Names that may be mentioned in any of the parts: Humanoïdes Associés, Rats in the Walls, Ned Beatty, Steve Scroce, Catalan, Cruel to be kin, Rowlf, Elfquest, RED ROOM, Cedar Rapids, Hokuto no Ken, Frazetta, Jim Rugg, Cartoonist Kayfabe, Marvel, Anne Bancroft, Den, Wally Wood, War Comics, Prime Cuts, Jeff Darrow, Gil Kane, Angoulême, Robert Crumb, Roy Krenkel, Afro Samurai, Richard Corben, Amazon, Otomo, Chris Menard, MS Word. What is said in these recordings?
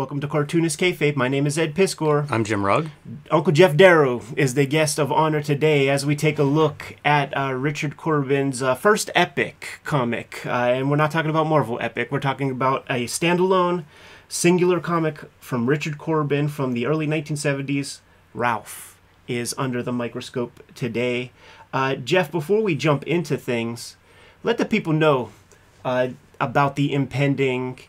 Welcome to Cartoonist Kayfabe. My name is Ed Piskor. I'm Jim Rugg. Uncle Jeff Darrow is the guest of honor today as we take a look at Richard Corben's first epic comic. And we're not talking about Marvel Epic. We're talking about a standalone, singular comic from Richard Corben from the early 1970s. Rowlf is under the microscope today. Jeff, before we jump into things, let the people know about the impending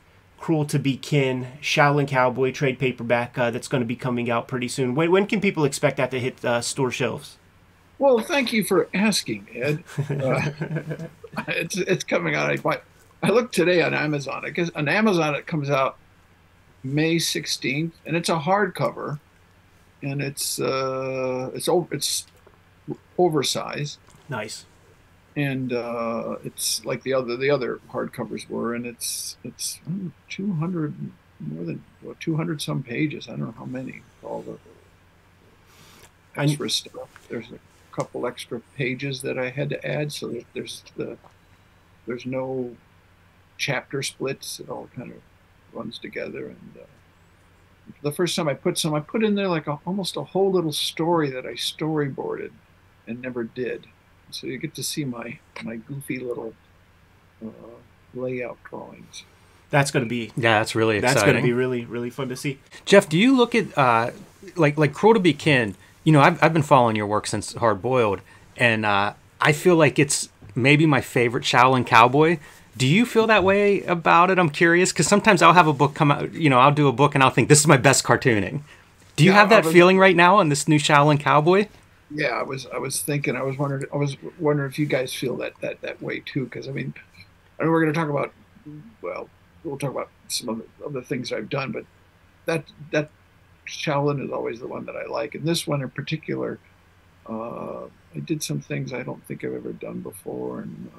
Cruel to be Kin, Shaolin Cowboy trade paperback that's going to be coming out pretty soon. When can people expect that to hit store shelves? Well, thank you for asking, Ed. It's coming out. I looked today on Amazon. I guess on Amazon it comes out May 16th, and it's a hardcover, and it's oversized. Nice. And it's like the other hardcovers were, and it's 200 more than 200 some pages. I don't know how many. All the extra stuff. There's a couple extra pages that I had to add, so that there's no chapter splits. It all kind of runs together. And the first time I put some, I put in there like almost a whole little story that I storyboarded and never did. So you get to see my goofy little layout drawings. That's going to be that's really exciting. That's going to be really, really fun to see. Jeff, do you look at like Cruel to be Kin? You know, I've been following your work since Hard Boiled, and I feel like it's maybe my favorite Shaolin Cowboy. Do you feel that way about it? I'm curious, because sometimes I'll have a book come out. You know, I'll do a book and I'll think this is my best cartooning. Do you have that feeling right now on this new Shaolin Cowboy? Yeah, I was wondering if you guys feel that way too, because I know we're going to talk about, well, we'll talk about some of the other things I've done, but that Shaolin is always the one that I like, and this one in particular, I did some things I don't think I've ever done before, and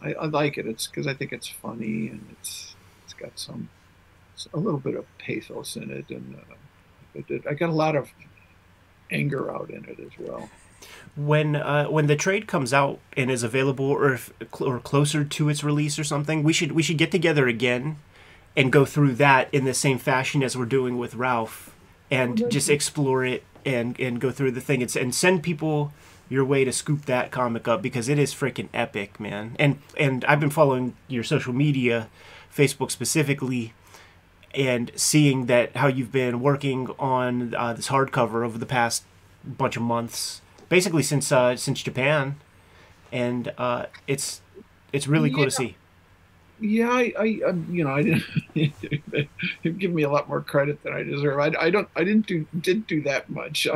I like it. It's because I think it's funny, and it's got a little bit of pathos in it, and I got a lot of anger out in it as well. When the trade comes out and is available, or closer to its release or something, we should get together again and go through that in the same fashion as we're doing with Rowlf, and just explore it and go through the thing and send people your way to scoop that comic up, because it is freaking epic, man. And I've been following your social media, Facebook specifically, and seeing that how you've been working on this hardcover over the past bunch of months, basically since Japan, and it's really cool to see. Yeah, I didn't. You've given me a lot more credit than I deserve. I didn't do that much.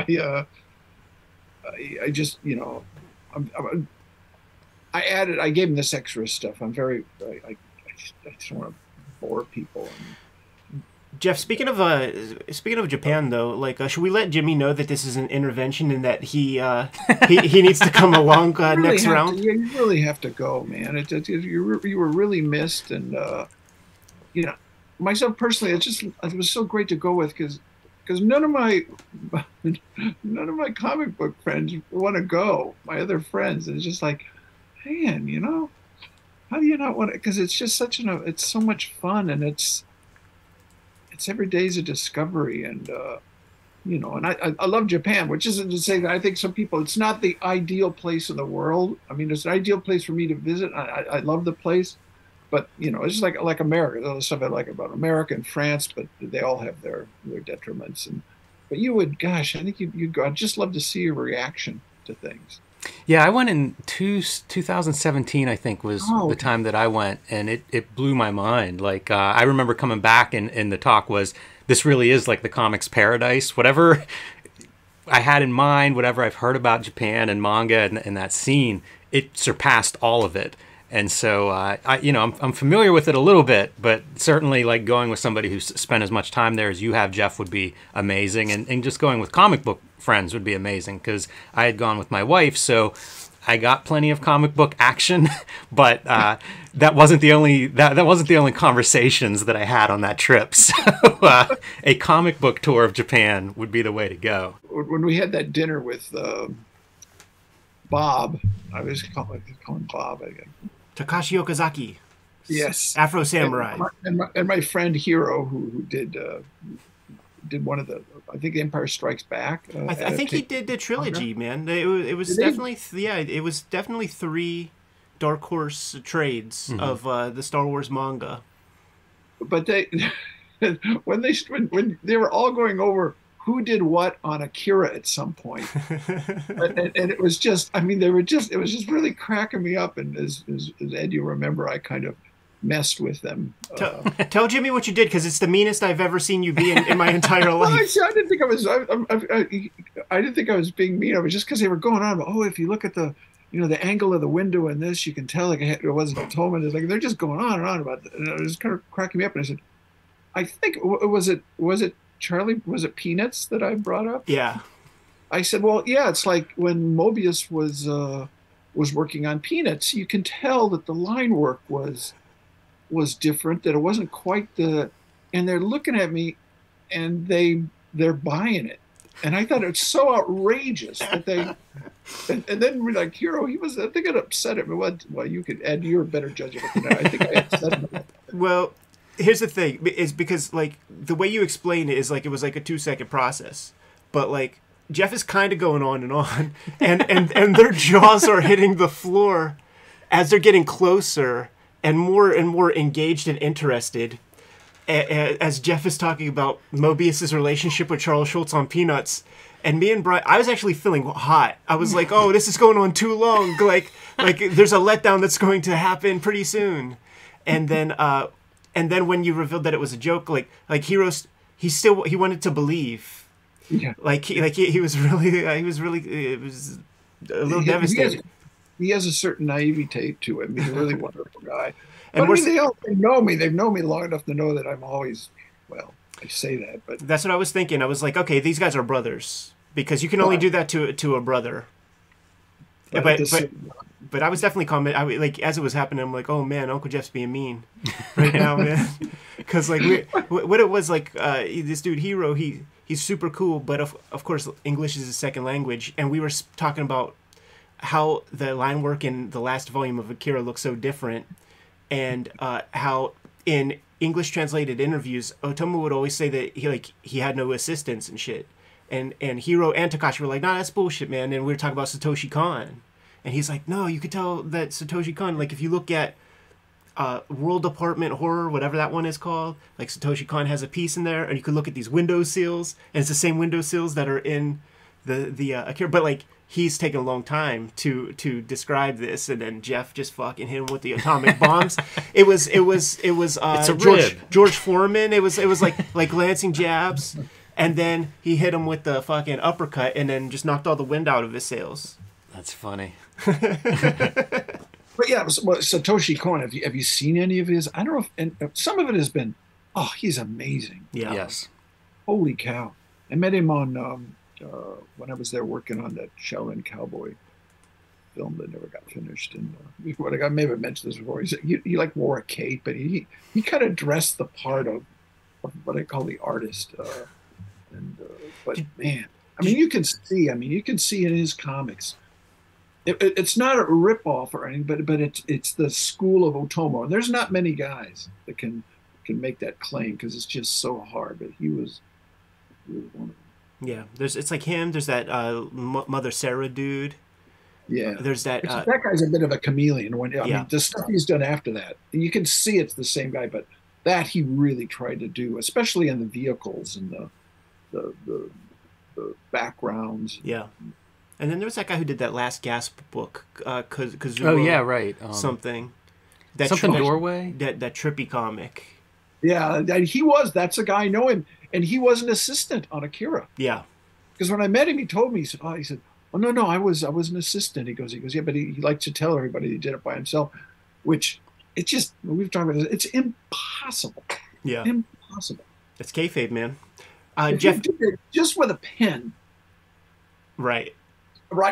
I just, you know, I gave him this extra stuff. I just don't want to bore people. Jeff, speaking of Japan though, like should we let Jimmy know that this is an intervention and that he needs to come along really next round? You really have to go, man. You were really missed, and you know, myself personally, it was so great to go with, because none of my comic book friends want to go. My other friends, and it's just like, man, you know, how do you not want to? Because it's just it's so much fun, and it's every day's a discovery, and you know, and I love Japan, which isn't to say that I think some people, it's not the ideal place in the world. I mean, it's an ideal place for me to visit. I love the place, but you know, it's just like America. There's all the stuff I like about America and France, but they all have their detriments. And but you would, gosh, I think you'd go. I'd just love to see your reaction to things. Yeah, I went in 2017, I think, was the time that I went, and it blew my mind. Like, I remember coming back, and the talk was, this really is like the comics paradise. Whatever I had in mind, whatever I've heard about Japan and manga and that scene, it surpassed all of it. And so, you know, I'm familiar with it a little bit, but certainly like going with somebody who's spent as much time there as you have, Jeff, would be amazing. And just going with comic book friends would be amazing, because I had gone with my wife, so I got plenty of comic book action. But that wasn't the only conversations that I had on that trip. So a comic book tour of Japan would be the way to go. When we had that dinner with Bob, I was calling him Bob, I guess. Takashi Okazaki. Yes, Afro Samurai, and my friend Hiro, who did one of the, I think, Empire Strikes Back. I think he did the trilogy, man. It was definitely three Dark Horse trades of the Star Wars manga. But when they were all going over who did what on Akira at some point, and it was just, I mean, it was just really cracking me up. And as Ed, you remember, I kind of messed with them. Tell Jimmy what you did, because it's the meanest I've ever seen you be in my entire life. Well, I didn't think I was. I didn't think I was being mean. I was just, because they were going on. Oh, if you look at the, you know, the angle of the window in this, you can tell like it wasn't Otomo. It's like they're just going on and on about it. And it was kind of cracking me up. And I said, I think was it Charlie? Was it Peanuts that I brought up? Yeah. I said, well, yeah. It's like when Moebius was working on Peanuts, you can tell that the line work was different, that it wasn't quite the, and they're looking at me and they're buying it, and I thought it's so outrageous that they and then we're like, Hiro, I think it upset him. Well, you could, Ed, you're a better judge of it than I think I upset him. Well, here's the thing, is because like the way you explain it is like it was like a 2-second process, but like Jeff is kind of going on and on, and their jaws are hitting the floor as they're getting closer and more engaged and interested, as Jeff is talking about Moebius's relationship with Charles Schulz on Peanuts. And me and Brian, I was actually feeling hot. I was like, oh, this is going on too long. Like there's a letdown that's going to happen pretty soon. And then when you revealed that it was a joke, like Hiro's, he wanted to believe. Yeah. He was a little devastated. He has a certain naivete to him. He's a really wonderful guy. And but I mean, they know me. They've known me long enough to know that I'm always, well, I say that, but that's what I was thinking. I was like, okay, these guys are brothers, because you can only do that to a brother. But I was definitely like as it was happening, I'm like, oh man, Uncle Jeff's being mean right now, man. Because like what it was like, this dude Hiro, he's super cool, but of course English is his second language, and we were talking about how the line work in the last volume of Akira looks so different, and how in English translated interviews, Otomo would always say that he had no assistants and shit, and Hiro and Takashi were like, nah, that's bullshit, man. And we were talking about Satoshi Kon, and he's like, no, you could tell that Satoshi Kon, like if you look at World Department Horror, whatever that one is called, like Satoshi Kon has a piece in there, and you could look at these window seals, and it's the same window seals that are in the Akira, but like he's taken a long time to describe this, and then Jeff just fucking hit him with the atomic bombs. It was it's a George Foreman. It was like glancing jabs, and then he hit him with the fucking uppercut, and then just knocked all the wind out of his sails. That's funny. But yeah, well, Satoshi Kon, have you seen any of his? I don't know, and some of it has been, oh, he's amazing. Yeah. Yes. Holy cow! I met him on. When I was there working on that Shaolin Cowboy film that never got finished, and I may have mentioned this before, he like wore a cape, but he kind of dressed the part of what I call the artist. But man, you can see in his comics, it's not a ripoff or anything, but it's the school of Otomo, and there's not many guys that can make that claim, because it's just so hard. But he was one of them. Yeah, it's like him. There's that Mother Sarah dude. Yeah, there's that. That guy's a bit of a chameleon. I mean, the stuff he's done after that, and you can see it's the same guy, but that he really tried to do, especially in the vehicles and the backgrounds. Yeah, and then there was that guy who did that Last Gasp book, Kazuo. Oh yeah, right. Doorway. That trippy comic. Yeah, he was. That's a guy I know him. And he was an assistant on Akira. Yeah, because when I met him, he told me, he said, "Oh no, I was an assistant." He goes, "Yeah, but he likes to tell everybody he did it by himself," which it's just, we've talked about this. It's impossible. Yeah, impossible. It's kayfabe, man. Jeff, you did it just with a pen, right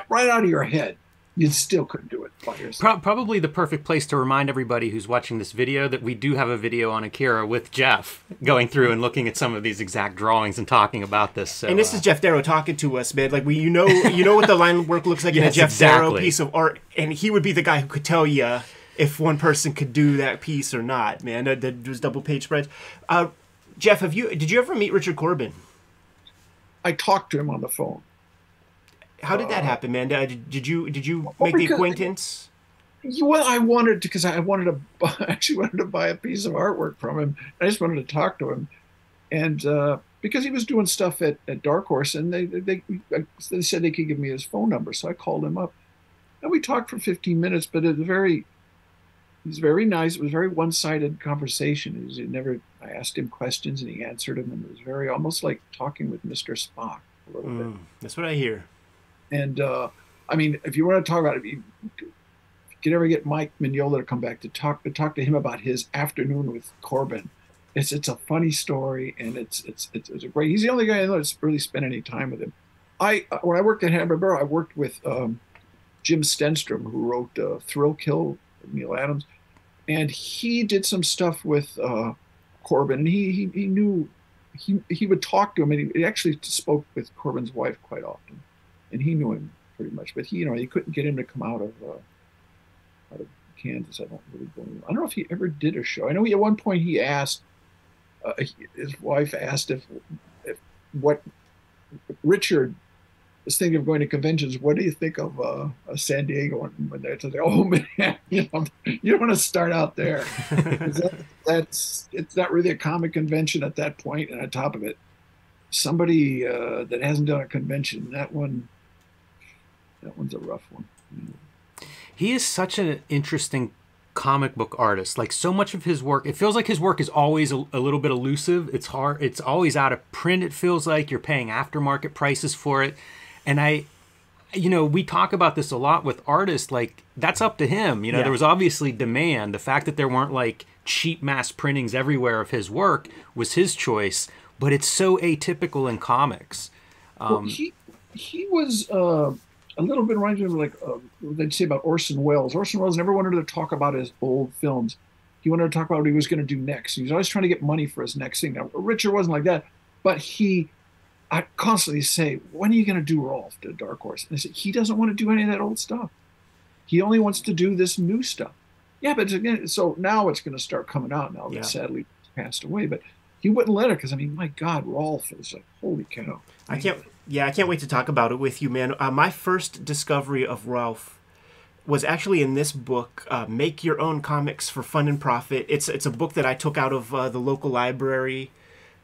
out of your head, you still couldn't do it by yourself. Probably the perfect place to remind everybody who's watching this video that we do have a video on Akira with Jeff going through and looking at some of these exact drawings and talking about this. So, and this is Jeff Darrow talking to us, man. Like, you know what the line work looks like in a Jeff Darrow piece of art, and he would be the guy who could tell you if one person could do that piece or not, man. That was double-page spreads. Jeff, did you ever meet Richard Corben? I talked to him on the phone. How did that happen, man? Did you make the acquaintance? Well, I wanted to, because I actually wanted to buy a piece of artwork from him. I just wanted to talk to him, and because he was doing stuff at Dark Horse, and they said they could give me his phone number, so I called him up, and we talked for 15 minutes. But it was very nice. It was a very one-sided conversation. I asked him questions, and he answered them, and it was very almost like talking with Mr. Spock a little bit. That's what I hear. And I mean, if you want to talk about it, you could ever get Mike Mignola to come back to talk to him about his afternoon with Corben. It's a funny story, and it's a great. He's the only guy I know that's really spent any time with him. When I worked at Hanna-Barbera, I worked with Jim Stenstrom, who wrote Thrill Kill, Neil Adams, and he did some stuff with Corben, and he knew he would talk to him, and he actually spoke with Corben's wife quite often. And he knew him pretty much, but he couldn't get him to come out of Kansas. I don't know if he ever did a show. I know at one point he asked his wife asked if Richard was thinking of going to conventions. What do you think of San Diego? And when they said, "Oh man, you don't want to start out there." It's not really a comic convention at that point. And on top of it, somebody that hasn't done a convention, that one's a rough one. He is such an interesting comic book artist. Like, so much of his work, it feels like his work is always a little bit elusive. It's hard. It's always out of print. It feels like you're paying aftermarket prices for it. And we talk about this a lot with artists. Like, that's up to him. There was obviously demand. The fact that there weren't like cheap mass printings everywhere of his work was his choice. But it's so atypical in comics. Well, he was a little bit reminds me of like what they'd say about Orson Welles. Orson Welles never wanted to talk about his old films. He wanted to talk about what he was going to do next. He was always trying to get money for his next thing. Now, Richard wasn't like that, but I constantly say, "When are you going to do Rowlf to Dark Horse?" And I said, "He doesn't want to do any of that old stuff. He only wants to do this new stuff." Yeah, but again, so now it's going to start coming out now. Yeah. That sadly passed away, but. He wouldn't let her because, I mean, my God, Rowlf is like, holy cow. Man. I can't wait to talk about it with you, man. My first discovery of Rowlf was actually in this book, Make Your Own Comics for Fun and Profit. It's a book that I took out of the local library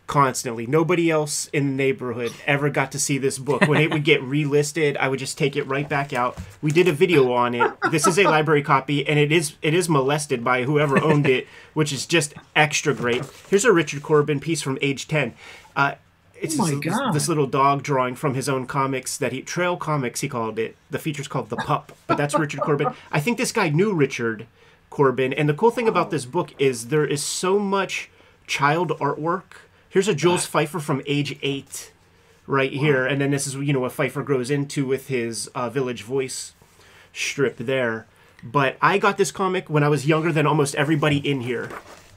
constantly. Nobody else in the neighborhood ever got to see this book. When it would get relisted, I would just take it right back out. We did a video on it. This is a library copy, and it is molested by whoever owned it, which is just extra great. Here's a Richard Corben piece from age 10. It's this little dog drawing from his own comics that he, Trail Comics, he called it. The feature's called The Pup, but that's Richard Corben. I think this guy knew Richard Corben, and the cool thing about this book is there is so much child artwork. Here's a Jules Pfeiffer from age 8 right here. And then this is, what Pfeiffer grows into with his Village Voice strip there. But I got this comic when I was younger than almost everybody in here.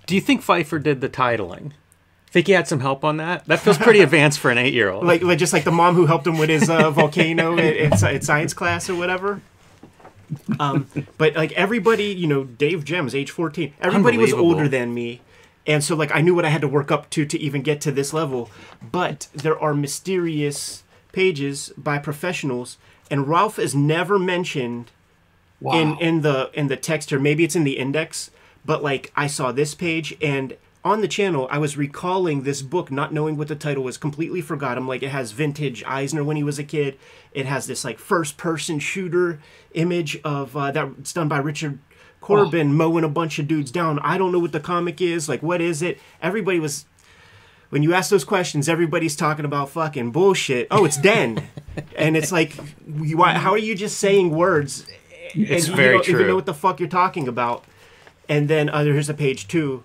Do you think Pfeiffer did the titling? Think he had some help on that? That feels pretty advanced for an 8-year-old. Like just like the mom who helped him with his volcano at science class or whatever. But like everybody, Dave Gems, age 14, everybody was older than me. And so, I knew what I had to work up to even get to this level. But there are mysterious pages by professionals, and Rowlf is never mentioned in the text here. Maybe it's in the index, but, I saw this page, and on the channel, I was recalling this book, not knowing what the title was, completely forgot him. It has vintage Eisner when he was a kid. It has this, first-person shooter image of that's done by Richard Corben mowing a bunch of dudes down. I don't know what the comic is. What is it? Everybody was, when you ask those questions, everybody's talking about fucking bullshit. Oh, it's Den. And it's how are you just saying words? It's very true. You don't even know what the fuck you're talking about. And then here's a page 2.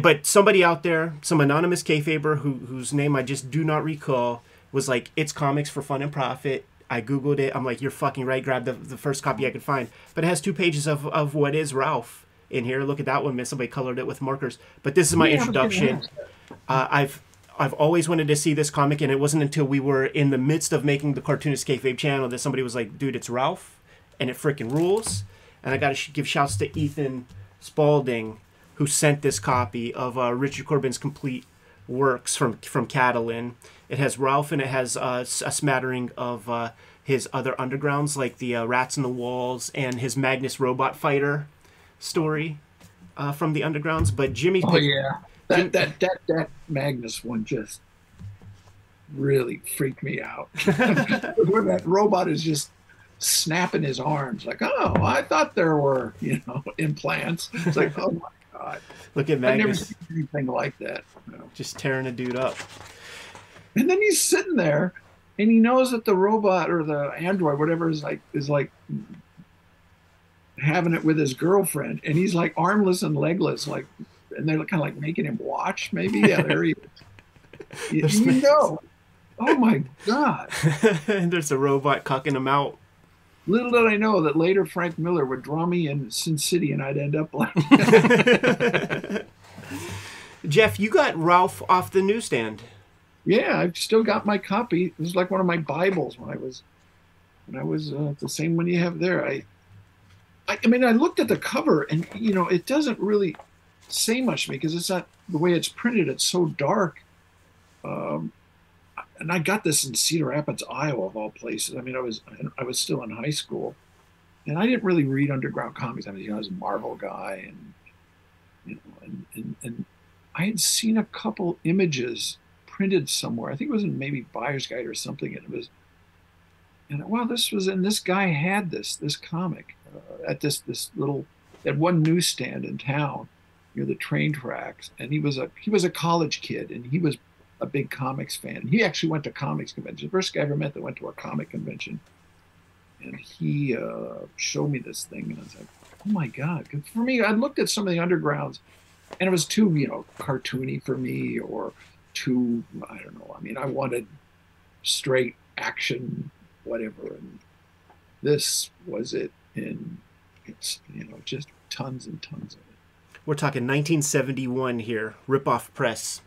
But somebody out there, some anonymous kayfaber whose name I just do not recall, was like, it's comics for fun and profit. I Googled it. I'm like, you're fucking right. Grab the first copy I could find. But it has 2 pages of what is Rowlf in here. Look at that one, man. Somebody colored it with markers. But this is my introduction. I've always wanted to see this comic, and it wasn't until we were in the midst of making the Cartoonist Kayfabe channel that somebody was like, dude, it's Rowlf, and it freaking rules. And I got to give shouts to Ethan Spalding, who sent this copy of Richard Corben's complete works from Catalan. It has Rowlf, and it has a smattering of his other undergrounds, like the Rats in the Walls and his Magnus Robot Fighter story from the undergrounds. But Jimmy... Oh, yeah. That Magnus one just really freaked me out. Where that robot is just snapping his arms, like, oh, I thought there were, you know, implants. It's like, oh, my God. Look at Magnus. I've never seen anything like that. You know. Just tearing a dude up. And then he's sitting there, and he knows that the robot or the android, whatever, is like having it with his girlfriend, and he's like armless and legless, like, and they're kind of like making him watch, maybe. Yeah, there he is. You know. Oh my God. And there's a robot cucking him out. Little did I know that later Frank Miller would draw me in Sin City and I'd end up like that. Jeff, you got Rowlf off the newsstand. Yeah, I've still got my copy. It was like one of my Bibles when I was, the same one you have there. I mean, I looked at the cover, and you know, it doesn't really say much to me because it's not the way it's printed. It's so dark. And I got this in Cedar Rapids, Iowa, of all places. I mean, I was still in high school, and I didn't really read underground comics. I mean, you know, I was a Marvel guy, and you know, and I had seen a couple images printed somewhere. I think it was in maybe Buyer's Guide or something, and it was, and wow, this was, and this guy had this comic at this one newsstand in town near the train tracks, and he was a college kid, and he was a big comics fan. He actually went to comics conventions. The first guy I ever met that went to a comic convention, and he showed me this thing, and I was like, oh my God. 'Cause for me, I looked at some of the undergrounds, and it was too, you know, cartoony for me, or too, I don't know. I mean, I wanted straight action, whatever, and this was it. And it's, you know, just tons and tons of it. We're talking 1971 here. Ripoff Press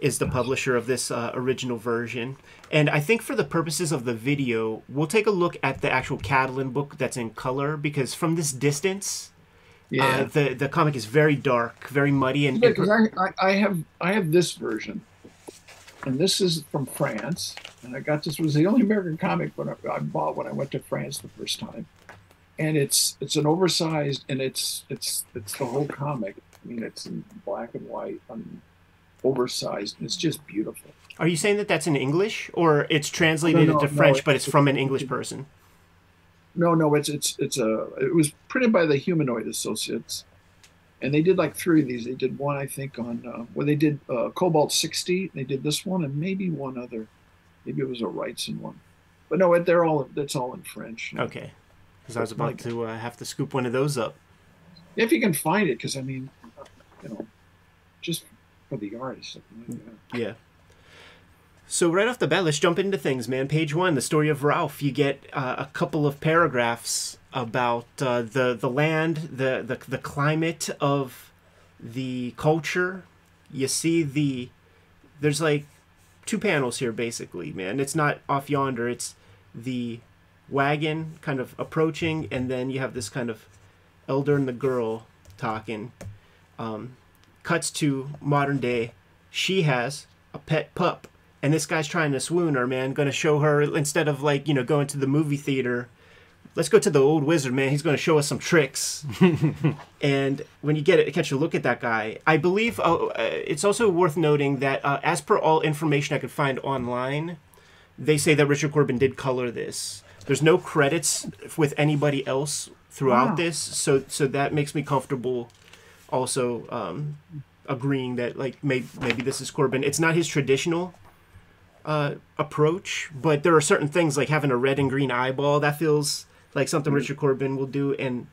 is the publisher of this original version. And I think for the purposes of the video, we'll take a look at the actual Catalan book that's in color, because from this distance, yeah, the comic is very dark, very muddy, and yeah, 'cause I have this version. And this is from France, and I got this, was the only American comic book I bought when I went to France the first time. And it's an oversized, and it's the whole comic. I mean, it's in black and white, oversized, and it's just beautiful. Are you saying that that's in English, or it's translated into French, but it's from an English person? No, no, it was printed by the Humanoïdes Associés. And they did like 3 of these. They did one, I think, on, well, they did Cobalt 60. They did this one and maybe one other. Maybe it was a Wrightson one. But no, that's all in French. You know? Okay. Because I was about to have to scoop one of those up. If you can find it, because, I mean, you know, just for the artist. Like, yeah. So right off the bat, let's jump into things, man. Page 1, the story of Rowlf. You get a couple of paragraphs about the land, the climate of the culture. You see there's like 2 panels here, basically, man. It's not off yonder. It's the wagon kind of approaching, and then you have this kind of elder and the girl talking. Cuts to modern day. She has a pet pup, and this guy's trying to swoon her, man. Going to show her, instead of, like, you know, going to the movie theater, let's go to the old wizard, man. He's going to show us some tricks. And when you get it, catch a look at that guy. I believe it's also worth noting that as per all information I could find online, they say that Richard Corben did color this. There's no credits with anybody else throughout this, so that makes me comfortable also agreeing that, like, maybe this is Corben. It's not his traditional approach, but there are certain things, like having a red and green eyeball, that feels like something Richard Corben will do, and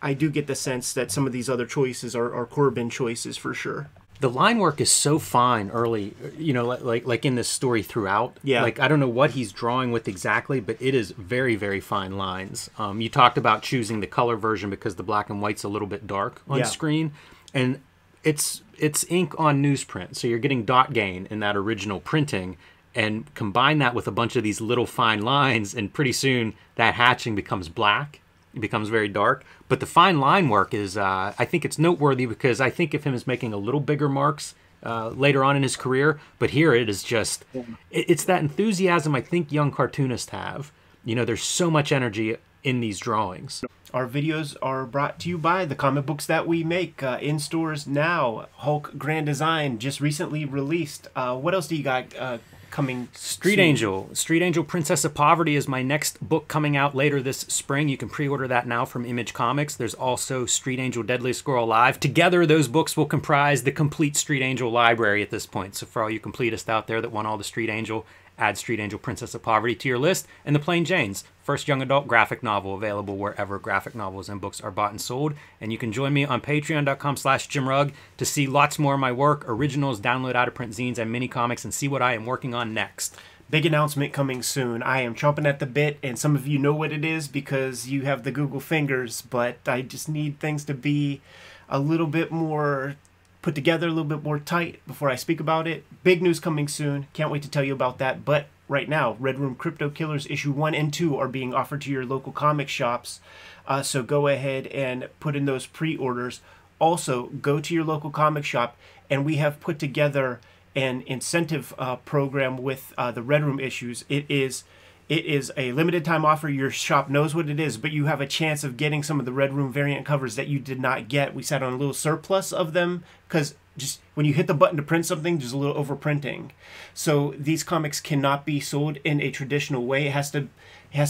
I do get the sense that some of these other choices are Corben choices for sure. The line work is so fine early, you know, like in this story throughout. Yeah. Like, I don't know what he's drawing with exactly, but it is very, very fine lines. You talked about choosing the color version because the black and white's a little bit dark on screen, and it's ink on newsprint, so you're getting dot gain in that original printing. And combine that with a bunch of these little fine lines, and pretty soon that hatching becomes black. It becomes very dark. But the fine line work is, I think it's noteworthy because I think of him as making a little bigger marks later on in his career. But here it is just, it's that enthusiasm I think young cartoonists have. You know, there's so much energy in these drawings. Our videos are brought to you by the comic books that we make in stores now. Hulk Grand Design just recently released. What else do you got coming? Street Angel Princess of Poverty is my next book coming out later this spring. You can pre-order that now from Image Comics. There's also Street Angel Deadly Squirrel Alive. Together, those books will comprise the complete Street Angel library at this point. So for all you completists out there that want all the Street Angel, add Street Angel Princess of Poverty to your list. And The Plain Janes, first young adult graphic novel, available wherever graphic novels and books are bought and sold. And you can join me on patreon.com/JimRugg to see lots more of my work, originals, download out-of-print zines and mini-comics, and see what I am working on next. Big announcement coming soon. I am chomping at the bit, and some of you know what it is because you have the Google fingers, but I just need things to be a little bit more put together, a little bit more tight before I speak about it. Big news coming soon. Can't wait to tell you about that. But right now, Red Room Crypto Killers issue 1 and 2 are being offered to your local comic shops. So go ahead and put in those pre-orders. Also, go to your local comic shop, and we have put together an incentive program with the Red Room issues. It is a limited time offer. Your shop knows what it is, but you have a chance of getting some of the Red Room variant covers that you did not get. We sat on a little surplus of them because just when you hit the button to print something, there's a little overprinting. So these comics cannot be sold in a traditional way. It has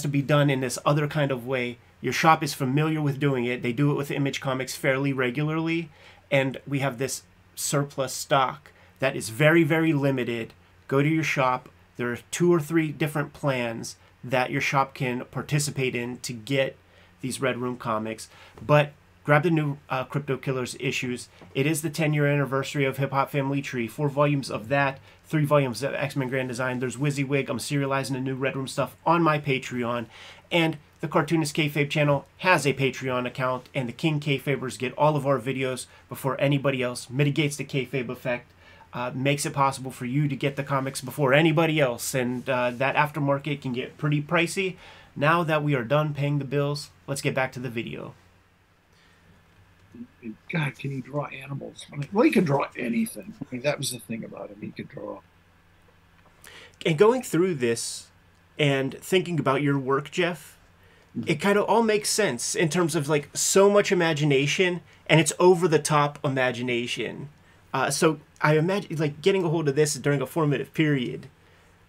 to be done in this other kind of way. Your shop is familiar with doing it. They do it with Image Comics fairly regularly, and we have this surplus stock that is very, very limited. Go to your shop. There are 2 or 3 different plans that your shop can participate in to get these Red Room comics. But grab the new Crypto Killers issues. It is the 10-year anniversary of Hip Hop Family Tree. 4 volumes of that, 3 volumes of X-Men Grand Design. There's WYSIWYG. I'm serializing the new Red Room stuff on my Patreon. And the Cartoonist Kayfabe channel has a Patreon account. And the King Kayfabers get all of our videos before anybody else. Mitigates the kayfabe effect. Makes it possible for you to get the comics before anybody else, and that aftermarket can get pretty pricey. Now that we are done paying the bills, let's get back to the video. God, can he draw animals? I mean, well, he could draw anything. I mean, that was the thing about him. He could draw. And going through this and thinking about your work, Jeff, it kind of all makes sense in terms of like so much imagination, and it's over-the-top imagination. So I imagine like getting a hold of this during a formative period,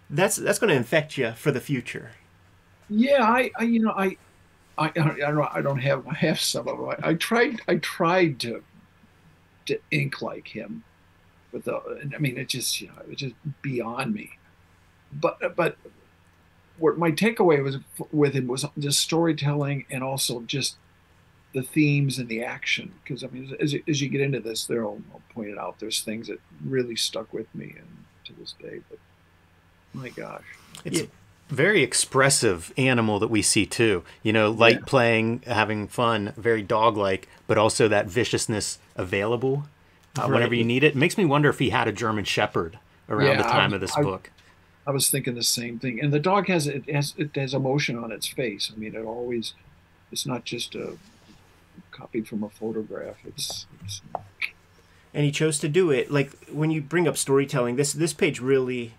that's going to infect you for the future. Yeah, I don't have some of them. I tried to ink like him, but I mean it just, you know, it's just beyond me. But what my takeaway was with him was just storytelling and also just the themes and the action, because I mean, as you get into this, there I'll point it out. There's things that really stuck with me, and to this day. But my gosh, it's a very expressive animal that we see too. You know, light playing, having fun, very dog-like, but also that viciousness available whenever you need it. It makes me wonder if he had a German Shepherd around the time of this book. I was thinking the same thing, and the dog has emotion on its face. I mean, it always. It's not just a copied from a photograph. It's and he chose to do it. Like when you bring up storytelling, this page really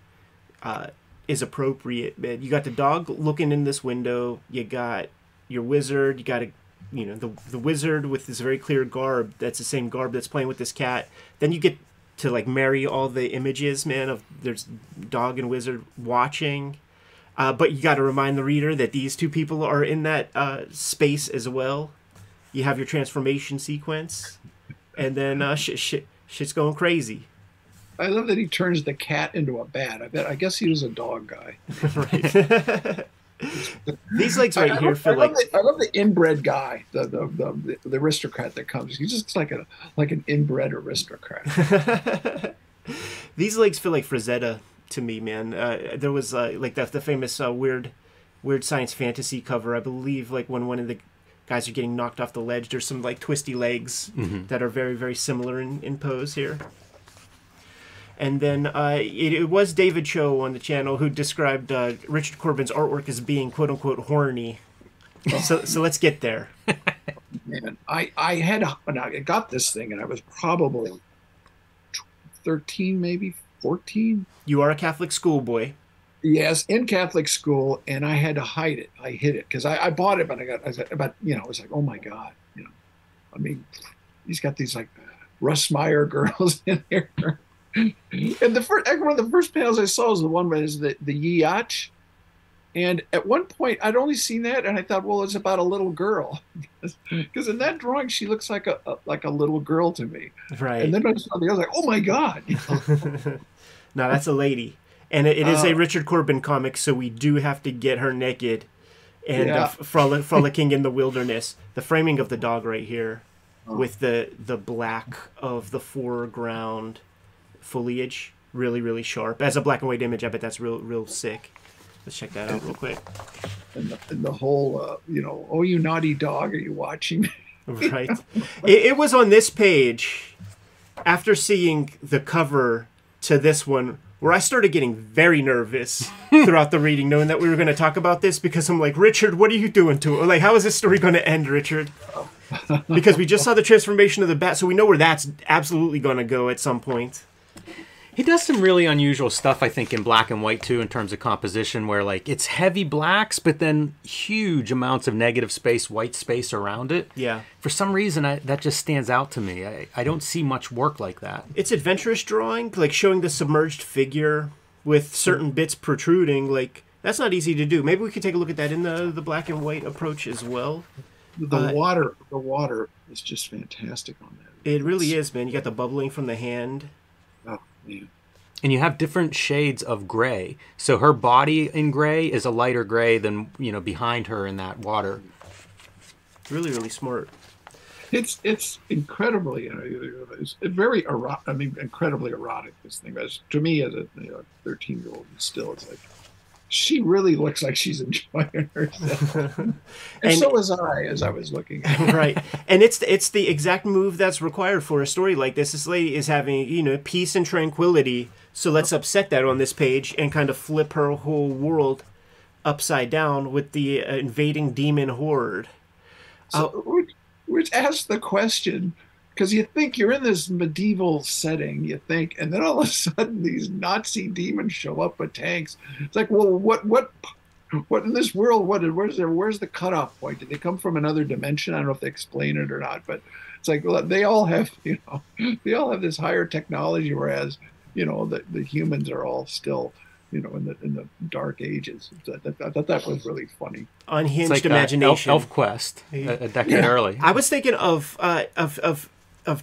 is appropriate. You got the dog looking in this window. You got your wizard. You got the wizard with this very clear garb. That's the same garb that's playing with this cat. Then you get to like marry all the images, man. Of there's dog and wizard watching. But you got to remind the reader that these two people are in that space as well. You have your transformation sequence, and then shit's going crazy. I love that he turns the cat into a bat. I guess he was a dog guy. Right. These legs right here for like. I love the inbred guy, the aristocrat that comes. He's just like an inbred aristocrat. These legs feel like Frazetta to me, man. There was like the famous weird science fantasy cover, I believe, like when one of the guys are getting knocked off the ledge. There's some like twisty legs that are very, very similar in pose here. And then it was David Cho on the channel who described Richard Corben's artwork as being quote unquote horny. So let's get there. Man, I got this thing, and I was probably 13, maybe 14. You are a Catholic schoolboy. Yes, in Catholic school, and I had to hide it. I hid it because I bought it, but I was like, oh my God, you know, I mean, he's got these like Russ Meyer girls in there. And the first, one of the first panels I saw was the one where is the Yiyach. And at one point, I'd only seen that, and I thought, well, it's about a little girl, because in that drawing, she looks like a little girl to me. Right. And then I saw the other, like, oh my God. No, that's a lady, and it is a Richard Corben comic, so we do have to get her naked and frolicking in the wilderness. The framing of the dog right here, with the black of the foreground foliage, really, really sharp. As a black and white image, I bet that's real, real sick. Let's check that out real quick. And the whole, you know, oh, you naughty dog, are you watching? Right. It was on this page, after seeing the cover to this one, where I started getting very nervous throughout the reading, knowing that we were going to talk about this, because I'm like, Richard, what are you doing to it? Like, how is this story going to end, Richard? Because we just saw the transformation of the bat, so we know where that's absolutely going to go at some point. He does some really unusual stuff, I think, in black and white, too, in terms of composition, where, like, it's heavy blacks, but then huge amounts of negative space, white space around it. Yeah. For some reason, that just stands out to me. I don't see much work like that. It's adventurous drawing, like, showing the submerged figure with certain bits protruding. Like, that's not easy to do. Maybe we could take a look at that in the black and white approach as well. The water is just fantastic on that. It really is, man. You got the bubbling from the hand. Yeah. And you have different shades of gray. So her body in gray is a lighter gray than, you know, behind her in that water. Really, really smart. It's incredibly, you know, it's very erotic. I mean, incredibly erotic. This thing, as to me, as a 13-year-old, still, it's like she really looks like she's enjoying herself. and so was I as I was looking at it. Right. And it's the exact move that's required for a story like this. This lady is having, you know, peace and tranquility. So let's upset that on this page and kind of flip her whole world upside down with the invading demon horde. So which asks the question, because you think you're in this medieval setting, you think, and then all of a sudden these Nazi demons show up with tanks. It's like, well, what in this world? Where's the cutoff point? Did they come from another dimension? I don't know if they explain it or not, but it's like, well, they all have, you know, they all have this higher technology, whereas, you know, the humans are all still, you know, in the dark ages. I thought that was really funny. Unhinged like imagination. ElfQuest, a decade early. I was thinking of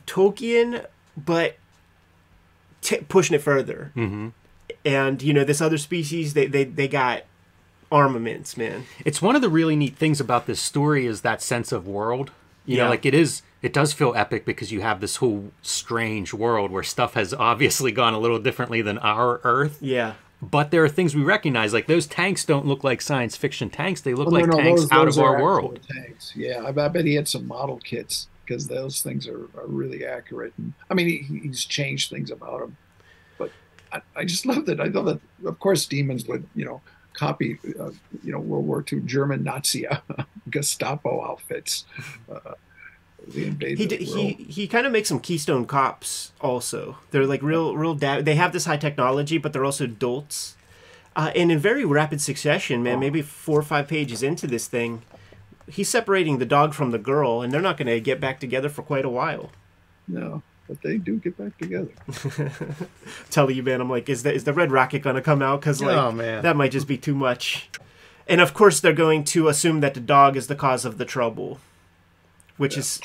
Tolkien, but pushing it further. Mm-hmm. And, you know, this other species, they got armaments, man. It's one of the really neat things about this story is that sense of world. You know, like it does feel epic because you have this whole strange world where stuff has obviously gone a little differently than our Earth. Yeah. But there are things we recognize, like those tanks don't look like science fiction tanks. They look like tanks out of our world. Tanks. Yeah, I bet he had some model kits, because those things are really accurate. And, I mean, he's changed things about them, but I just loved it. I thought that, of course, demons would, you know, copy, you know, World War II German Nazi Gestapo outfits. He kind of makes some Keystone Cops also. They're like real dad. They have this high technology, but they're also dolts. And in very rapid succession, man, maybe 4 or 5 pages into this thing, he's separating the dog from the girl, and they're not going to get back together for quite a while. No, but they do get back together. Tell you, man, I'm like, is the Red Rocket going to come out? Because like, oh, man, that might just be too much. And of course, they're going to assume that the dog is the cause of the trouble, which is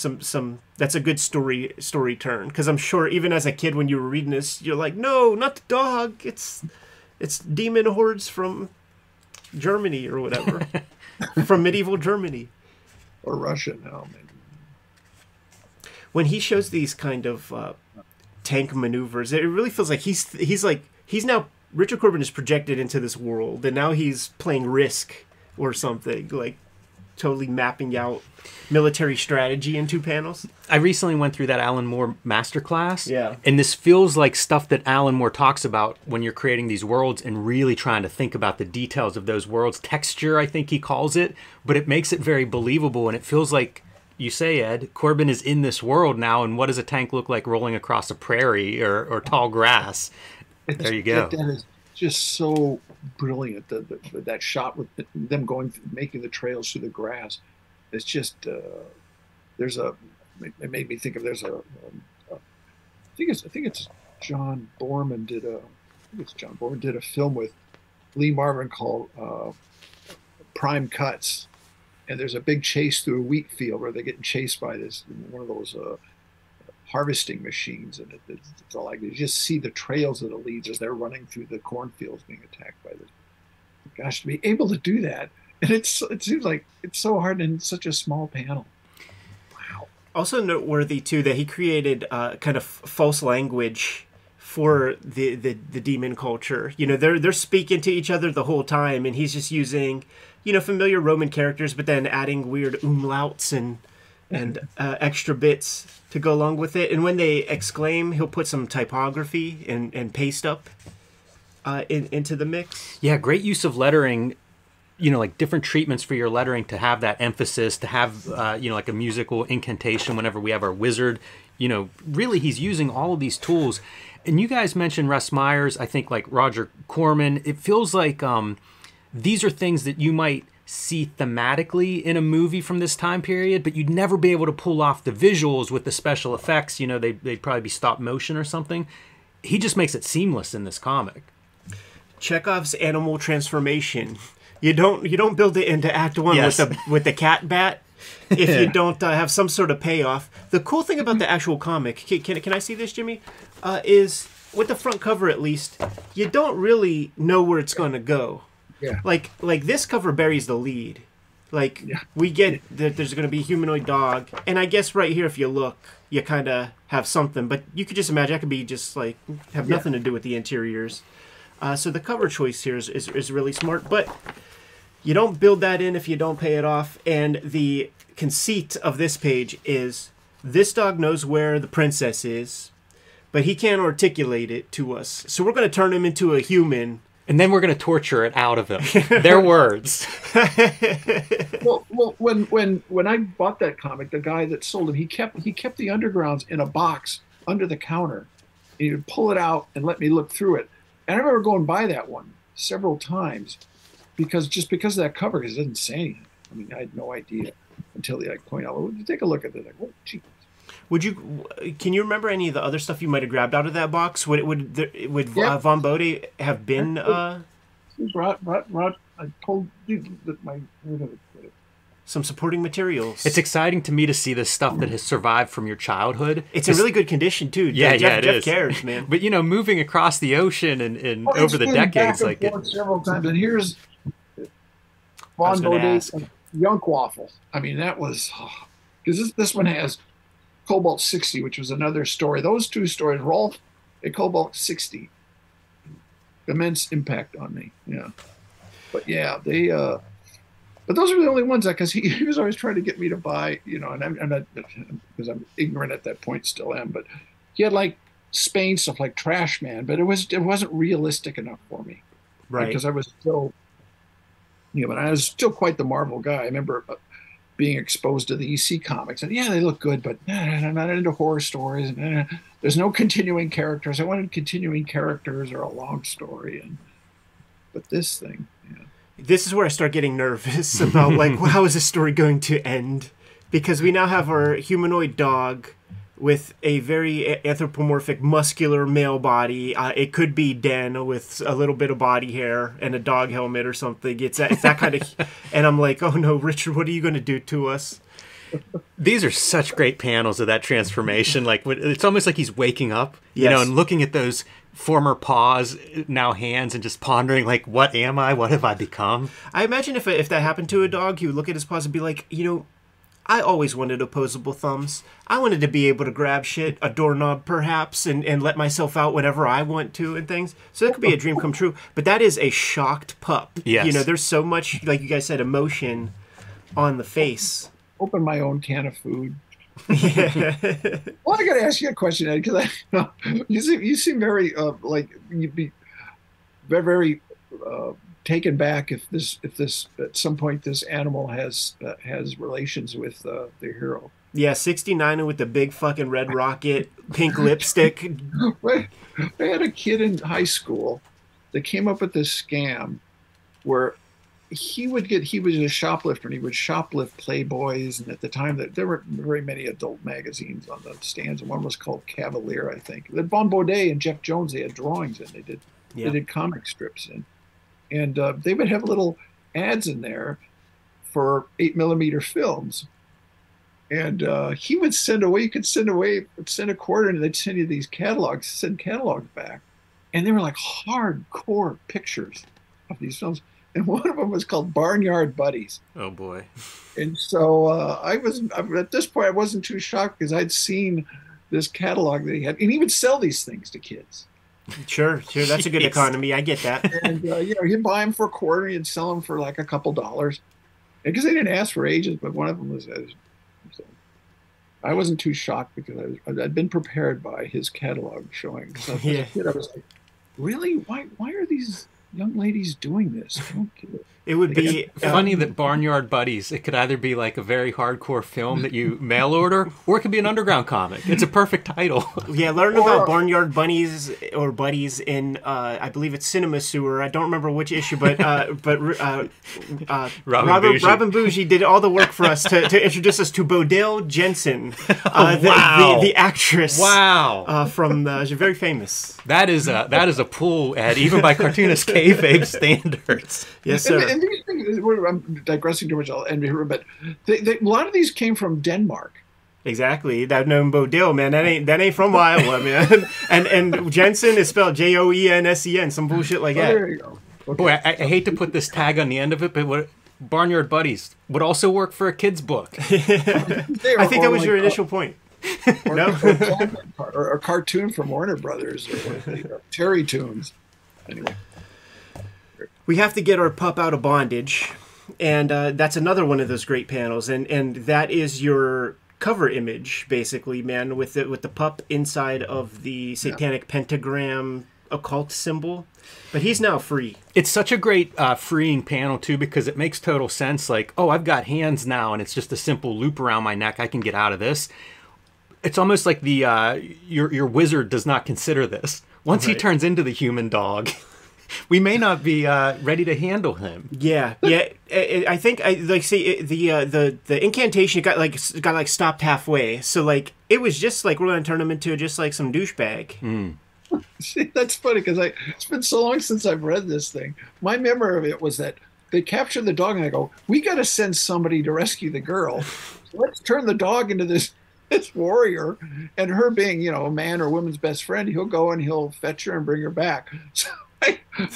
some that's a good story turn, because I'm sure even as a kid when you were reading this, you're like, no, not the dog. It's demon hordes from Germany or whatever. From medieval Germany. Or Russia now, maybe. When he shows these kind of tank maneuvers, it really feels like he's now, Richard Corben is projected into this world, and now he's playing Risk or something. Like, totally mapping out military strategy in two panels. I recently went through that Alan Moore masterclass. Yeah. And this feels like stuff that Alan Moore talks about when you're creating these worlds and really trying to think about the details of those worlds. Texture, I think he calls it, but it makes it very believable. And it feels like, you say, Ed, Corben is in this world now. And what does a tank look like rolling across a prairie or tall grass? There you go. That is just so brilliant. That shot with them going, making the trails through the grass. It's just, there's a, it made me think of, there's a, I think it's John Boorman did a, film with Lee Marvin called Prime Cuts. And there's a big chase through a wheat field where they're getting chased by this, one of those harvesting machines. And it's all like, you just see the trails of the leaves as they're running through the cornfields being attacked by this. Gosh, to be able to do that. And it seems like it's so hard in such a small panel. Wow. Also noteworthy, too, that he created kind of false language for the demon culture. You know, they're speaking to each other the whole time, and he's just using, you know, familiar Roman characters, but then adding weird umlauts and extra bits to go along with it. And when they exclaim, he'll put some typography and paste up into the mix. Yeah, great use of lettering. You know, like different treatments for your lettering to have that emphasis, to have, you know, like a musical incantation whenever we have our wizard. You know, really he's using all of these tools. And you guys mentioned Russ Meyer's, I think, like Roger Corman. It feels like these are things that you might see thematically in a movie from this time period, but you'd never be able to pull off the visuals with the special effects. You know, they'd probably be stop motion or something. He just makes it seamless in this comic. Chekhov's animal transformation. You don't build it into Act 1 yes. with the cat bat if you don't have some sort of payoff. The cool thing about the actual comic, can I see this, Jimmy? Is with the front cover at least, you don't really know where it's going to go. Yeah. Like this cover buries the lead. Like we get that there's going to be a humanoid dog, and I guess right here if you look, you kind of have something. But you could just imagine that could be just like have nothing to do with the interiors. So the cover choice here is really smart, but you don't build that in if you don't pay it off. And the conceit of this page is this dog knows where the princess is, but he can't articulate it to us. So we're going to turn him into a human. And then we're going to torture it out of him. Their words. Well, when I bought that comic, the guy that sold it, he kept the undergrounds in a box under the counter. And he would pull it out and let me look through it. And I remember going by that one several times because of that cover, because it doesn't say anything. I mean, I had no idea until I point out, well, take a look at it. Like, oh, geez. Can you remember any of the other stuff you might have grabbed out of that box? Would Von Bode have been? I told you that my. Some supporting materials. It's exciting to me to see the stuff that has survived from your childhood. It's in really good condition too. Jeff cares, man. But you know, moving across the ocean and over the decades, like it several times. And here's Von Bode's Yunk Waffle. I mean, that was because this one has Cobalt 60, which was another story. Those two stories, Rowlf and Cobalt 60, immense impact on me. Yeah, but yeah, they. But those were the only ones, because he was always trying to get me to buy, you know, and I'm not, because I'm ignorant at that point, still am, but he had like Spain stuff like Trash Man, but it wasn't realistic enough for me. Right. Because I was still, you know, but I was still quite the Marvel guy. I remember being exposed to the EC comics, and yeah, they look good, but I'm not into horror stories. And there's no continuing characters. I wanted continuing characters or a long story, but this thing, yeah. This is where I start getting nervous about, like, well, how is this story going to end? Because we now have our humanoid dog with a very anthropomorphic, muscular male body. It could be Den with a little bit of body hair and a dog helmet or something. It's that kind of... And I'm like, oh, no, Richard, what are you going to do to us? These are such great panels of that transformation. Like, it's almost like he's waking up, you know, and looking at those... former paws, now hands, and just pondering, like, what am I? What have I become? I imagine if that happened to a dog, he would look at his paws and be like, you know, I always wanted opposable thumbs. I wanted to be able to grab shit, a doorknob perhaps, and let myself out whenever I want to and things. So that could be a dream come true. But that is a shocked pup. Yes. You know, there's so much, like you guys said, emotion on the face. Open my own can of food. Yeah. Well, I got to ask you a question, Ed, because you seem very like you'd be very taken back if this at some point this animal has relations with the hero. Yeah, 69er with the big fucking red rocket, pink lipstick. I had a kid in high school that came up with this scam where he was a shoplifter, and he would shoplift Playboys, and at the time there were very many adult magazines on the stands. One was called Cavalier, I think. Then Bon Baudet and Jeff Jones, they had drawings, and they did comic strips in, and they would have little ads in there for 8mm films. And he would send away, send a quarter, and they'd send you these catalogs, send catalogs back. And they were like hardcore pictures of these films. And one of them was called Barnyard Buddies. Oh, boy. And so at this point, I wasn't too shocked because I'd seen this catalog that he had. And he would sell these things to kids. Sure, sure. That's a good economy. I get that. And, you know, he'd buy them for a quarter. He'd sell them for like a couple dollars. Because they didn't ask for ages, but one of them was... So I wasn't too shocked because I'd been prepared by his catalog showing. So yeah. As a kid, I was like, "Really? Why are these young ladies doing this?" I don't get it. It would be funny that Barnyard Buddies. It could either be like a very hardcore film that you mail order, or it could be an underground comic. It's a perfect title. Yeah, learn about Barnyard Bunnies or Buddies in I believe it's Cinema Sewer. I don't remember which issue, but Robin Bougie did all the work for us to introduce us to Bodil Jensen, the actress. Wow, from she's very famous. That is a pull, Ed, even by cartoonist kayfabe standards. Yes, sir. And these things, I'm digressing too much, I'll end here, but a lot of these came from Denmark. Exactly. That known Bodil, man. That ain't from Iowa, man. And Jensen is spelled Joensen, some bullshit like that. Oh, there you go. Okay. Boy, I hate to put this tag on the end of it, but what, Barnyard Buddies would also work for a kid's book. I think that was your initial point. No? Or a cartoon from Warner Brothers, or Terry Toons. Anyway. We have to get our pup out of bondage, and that's another one of those great panels, and that is your cover image, basically, man, with the pup inside of the satanic pentagram occult symbol. But he's now free. It's such a great freeing panel, too, because it makes total sense. Like, oh, I've got hands now, and it's just a simple loop around my neck. I can get out of this. It's almost like the your wizard does not consider this. Once he turns into the human dog... We may not be ready to handle him. Yeah, yeah. I think the incantation got stopped halfway. So like it was just like we're gonna turn him into just like some douchebag. Mm. See, that's funny because it's been so long since I've read this thing. My memory of it was that they captured the dog and I go, we got to send somebody to rescue the girl. So let's turn the dog into this warrior, and her being a man or woman's best friend, he'll go and he'll fetch her and bring her back. So.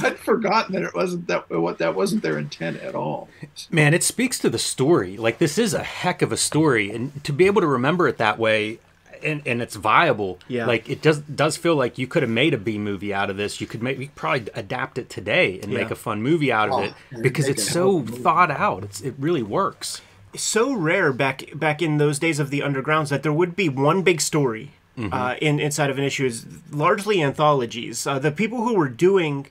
I'd forgotten that that wasn't their intent at all. Man, it speaks to the story. Like, this is a heck of a story, and to be able to remember it that way, and it's viable. Yeah. Like, it does feel like you could have made a B movie out of this. You could probably adapt it today and make a fun movie out of it because it's so thought out. It really works. It's so rare back in those days of the undergrounds that there would be one big story. Mm-hmm. Inside of an issue is largely anthologies. The people who were doing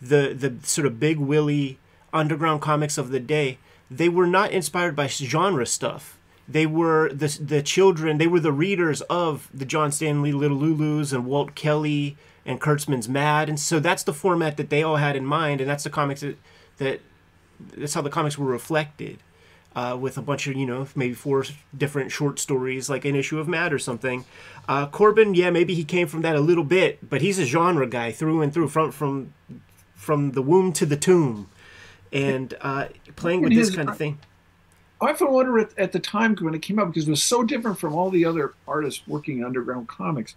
the sort of big willy underground comics of the day, they were not inspired by genre stuff. They were the children. They were the readers of the John Stanley Little Lulus and Walt Kelly and Kurtzman's Mad, and so that's the format that they all had in mind, and that's the comics that's how the comics were reflected. With a bunch of, maybe 4 different short stories, like an issue of Mad or something. Corben, yeah, maybe he came from that a little bit, but he's a genre guy through and through, from the womb to the tomb, and playing with this kind of thing. I often wonder at the time when it came out, because it was so different from all the other artists working underground comics,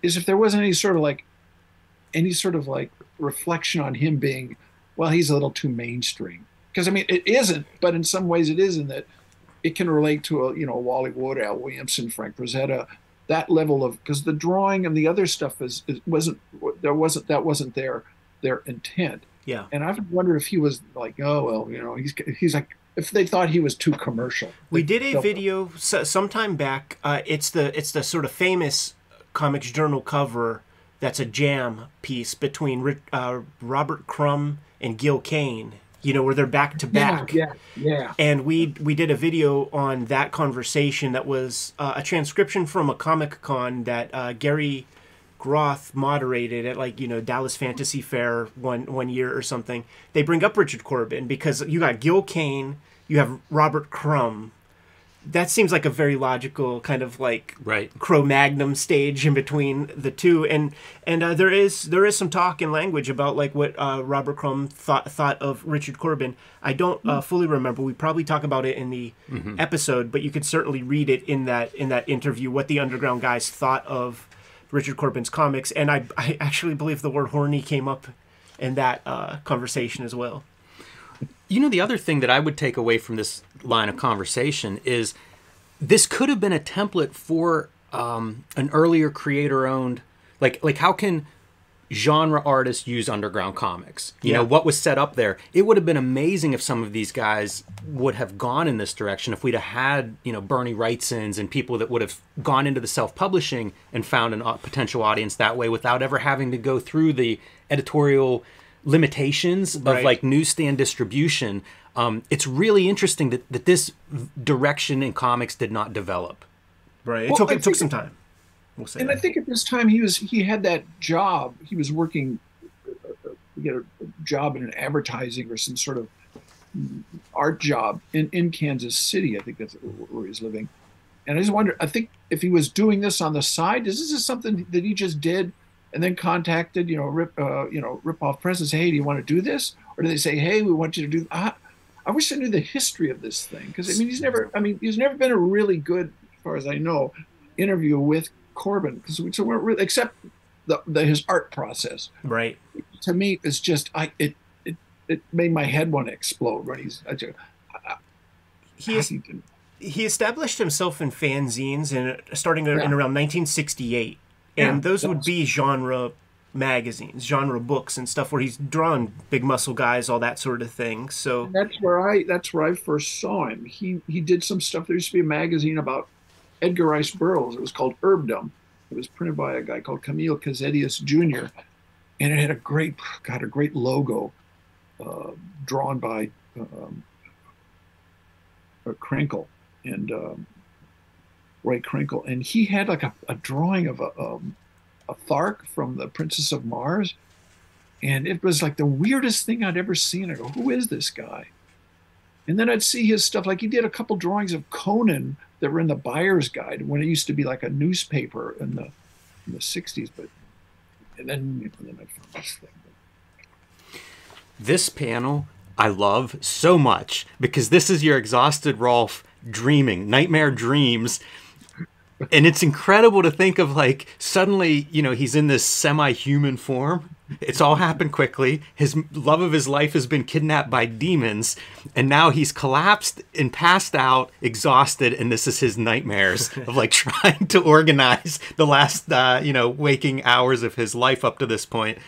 is if there wasn't any sort of reflection on him being, well, he's a little too mainstream. Because, I mean, it isn't, but in some ways it is in that it can relate to, Wally Wood, Al Williamson, Frank Frazetta, that level of, because the drawing and the other stuff wasn't their intent. Yeah. And I've wondered if he was like, oh, well, he's like, if they thought he was too commercial. We did a video sometime back. It's the sort of famous comics journal cover that's a jam piece between Robert Crumb and Gil Kane. You know, where they're back to back. Yeah, yeah. And we did a video on that conversation that was a transcription from a Comic Con that Gary Groth moderated at, like, you know, Dallas Fantasy Fair one year or something. They bring up Richard Corben because you got Gil Kane, you have Robert Crumb. That seems like a very logical kind of like Cro-Magnon stage in between the two, and there is some talk in language about like what Robert Crumb thought of Richard Corben. I don't fully remember. We probably talk about it in the episode, but you could certainly read it in that interview what the underground guys thought of Richard Corben's comics, and I actually believe the word horny came up in that conversation as well. You know, the other thing that I would take away from this line of conversation is this could have been a template for an earlier creator-owned, like how can genre artists use underground comics? You know, what was set up there? It would have been amazing if some of these guys would have gone in this direction, if we'd have had, you know, Bernie Wrightsons and people that would have gone into the self-publishing and found a potential audience that way without ever having to go through the editorial limitations of like newsstand distribution. It's really interesting that this direction in comics did not develop. Right. It took some time. We'll say. And that. I think at this time he had that job. He was working, he had a job in advertising or some sort of art job in Kansas City. I think that's where he's living. And I just wonder, I think if he was doing this on the side, is this just something that he just did and then contacted, you know, rip-off press and say, hey, do you want to do this? Or do they say, hey, we want you to do... I wish I knew the history of this thing, because I mean, he's never been a really good, as far as I know, interview with Corben, so we're really, except his art process. Right. To me, it's just it made my head want to explode. Right. He established himself in fanzines and starting in around 1968. And those would be genre magazines, genre books and stuff where he's drawn big muscle guys, all that sort of thing. So that's where I first saw him. He did some stuff. There used to be a magazine about Edgar Rice Burroughs. It was called Herbdom. It was printed by a guy called Camille Casetius Jr. And it had a great logo drawn by Krenkel and Roy Krenkel, and he had like a drawing of a Thark from The Princess of Mars, and it was like the weirdest thing I'd ever seen. I go, who is this guy? And then I'd see his stuff, like he did a couple drawings of Conan that were in the Buyer's Guide when it used to be like a newspaper in the 60s, and then I found this thing. This panel I love so much because this is your exhausted Rowlf dreaming, nightmare dreams. And it's incredible to think of, like, suddenly, you know, he's in this semi-human form. It's all happened quickly. His love of his life has been kidnapped by demons. And now he's collapsed and passed out, exhausted. And this is his nightmares of, like, trying to organize the last, you know, waking hours of his life up to this point.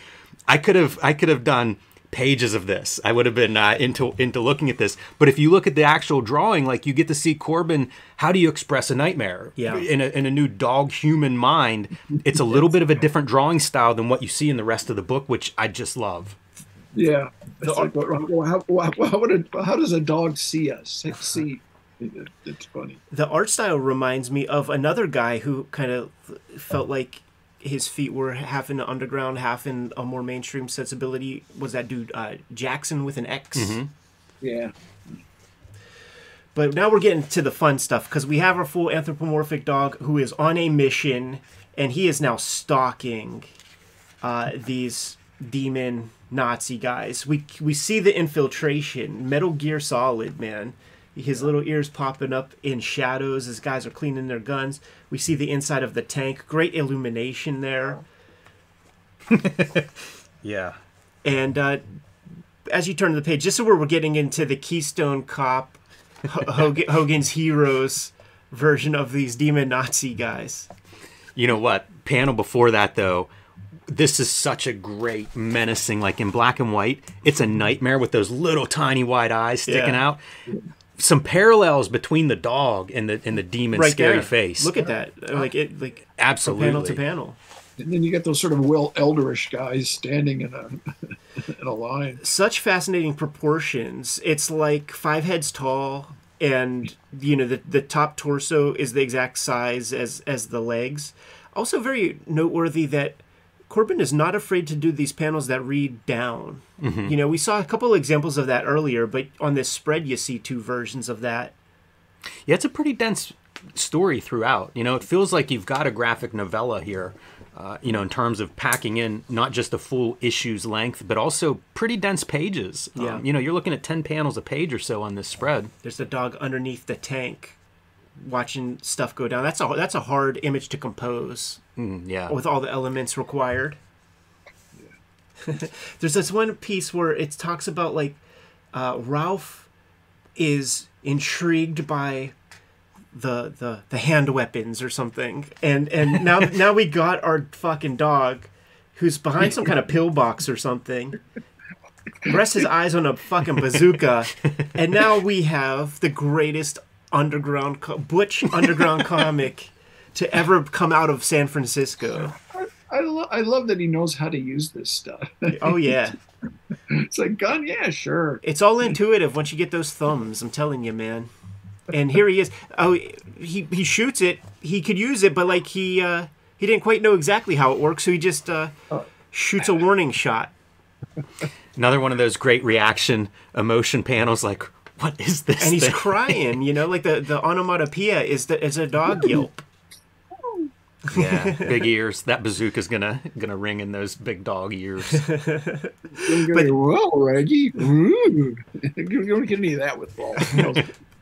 I could have done pages of this. I would have been into looking at this. But if you look at the actual drawing, like, you get to see Corben, how do you express a nightmare? Yeah. In a new dog human mind, it's a little bit of a different drawing style than what you see in the rest of the book, which I just love. Yeah. Like, how does a dog see us? It's funny. The art style reminds me of another guy who kind of felt like his feet were half in the underground, half in a more mainstream sensibility. Was that dude Jackson with an X? Mm-hmm. Yeah. But now we're getting to the fun stuff, because we have our full anthropomorphic dog who is on a mission, and he is now stalking these demon Nazi guys. We see the infiltration. Metal Gear Solid, man. His little ears popping up in shadows as guys are cleaning their guns. We see the inside of the tank. Great illumination there. Yeah. And as you turn to the page, this is where we're getting into the Keystone Cop, Hogan's Heroes version of these demon Nazi guys. You know what? Panel before that, though, this is such a great menacing, like in black and white, it's a nightmare with those little tiny wide eyes sticking out. some parallels between the dog and the demon's right scary there. Face. Look at that, like it, like absolutely panel to panel. And then you get those sort of Will Elderish guys standing in a line. Such fascinating proportions. It's like 5 heads tall, and you know the top torso is the exact size as the legs. Also very noteworthy that Corben is not afraid to do these panels that read down. Mm-hmm. You know, we saw a couple examples of that earlier, but on this spread you see two versions of that. Yeah, it's a pretty dense story throughout. You know, it feels like you've got a graphic novella here, you know, in terms of packing in not just the full issue's length, but also pretty dense pages. Yeah. You know, you're looking at 10 panels a page or so on this spread. There's the dog underneath the tank watching stuff go down. That's a hard image to compose. Yeah, with all the elements required. Yeah. There's this one piece where it talks about like Rowlf is intrigued by the hand weapons or something, and now now we got our fucking dog, who's behind some kind of pillbox or something. Rests his eyes on a fucking bazooka, and now we have the greatest underground butch underground comic to ever come out of San Francisco. I love that he knows how to use this stuff. Oh yeah. It's like, gun, yeah, sure. It's all intuitive once you get those thumbs, I'm telling you, man. And here he is. Oh, he shoots it. He could use it, but like he didn't quite know exactly how it works, so he just shoots a warning shot. Another one of those great reaction emotion panels, like, what is this? And he's thing? Crying, you know, like the onomatopoeia is a dog yelp. Yeah, big ears. That bazooka's gonna ring in those big dog ears. But whoa, Reggie, you don't give me that with balls.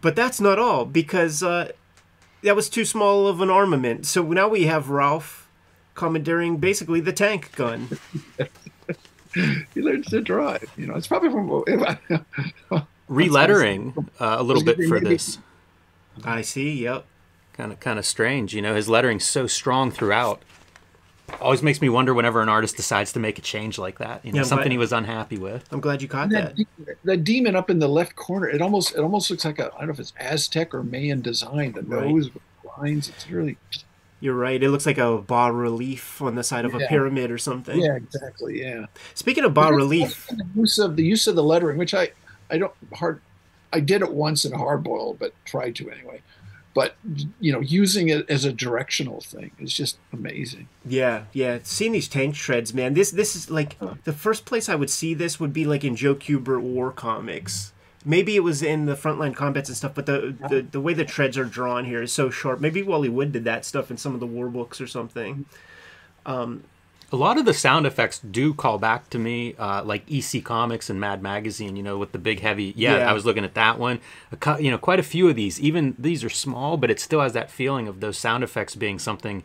But that's not all, because that was too small of an armament. So now we have Rowlf commandeering basically the tank gun. He learns to drive. You know, it's probably from relettering a little bit for this. I see. Yep. Kind of strange, you know. His lettering's so strong throughout. Always makes me wonder whenever an artist decides to make a change like that. You know, yeah, something he was unhappy with. I'm glad you caught that. That demon up in the left corner. It almost looks like a, I don't know if it's Aztec or Mayan design. The nose with lines. It's really. You're right. It looks like a bas relief on the side of a pyramid or something. Yeah, exactly. Yeah. Speaking of bas relief, the use of the lettering, which I did it once in Hardboiled, but tried to anyway. But, you know, using it as a directional thing is just amazing. Yeah, yeah. Seeing these tank shreds, man, this is like the first place I would see this would be like in Joe Kubert war comics. Maybe it was in the Frontline Combats and stuff, but the way the treads are drawn here is so sharp. Maybe Wally Wood did that stuff in some of the war books or something. A lot of the sound effects do call back to me, like EC Comics and Mad Magazine, you know, with the big heavy. Yeah. I was looking at that one. You know, quite a few of these. Even these are small, but it still has that feeling of those sound effects being something.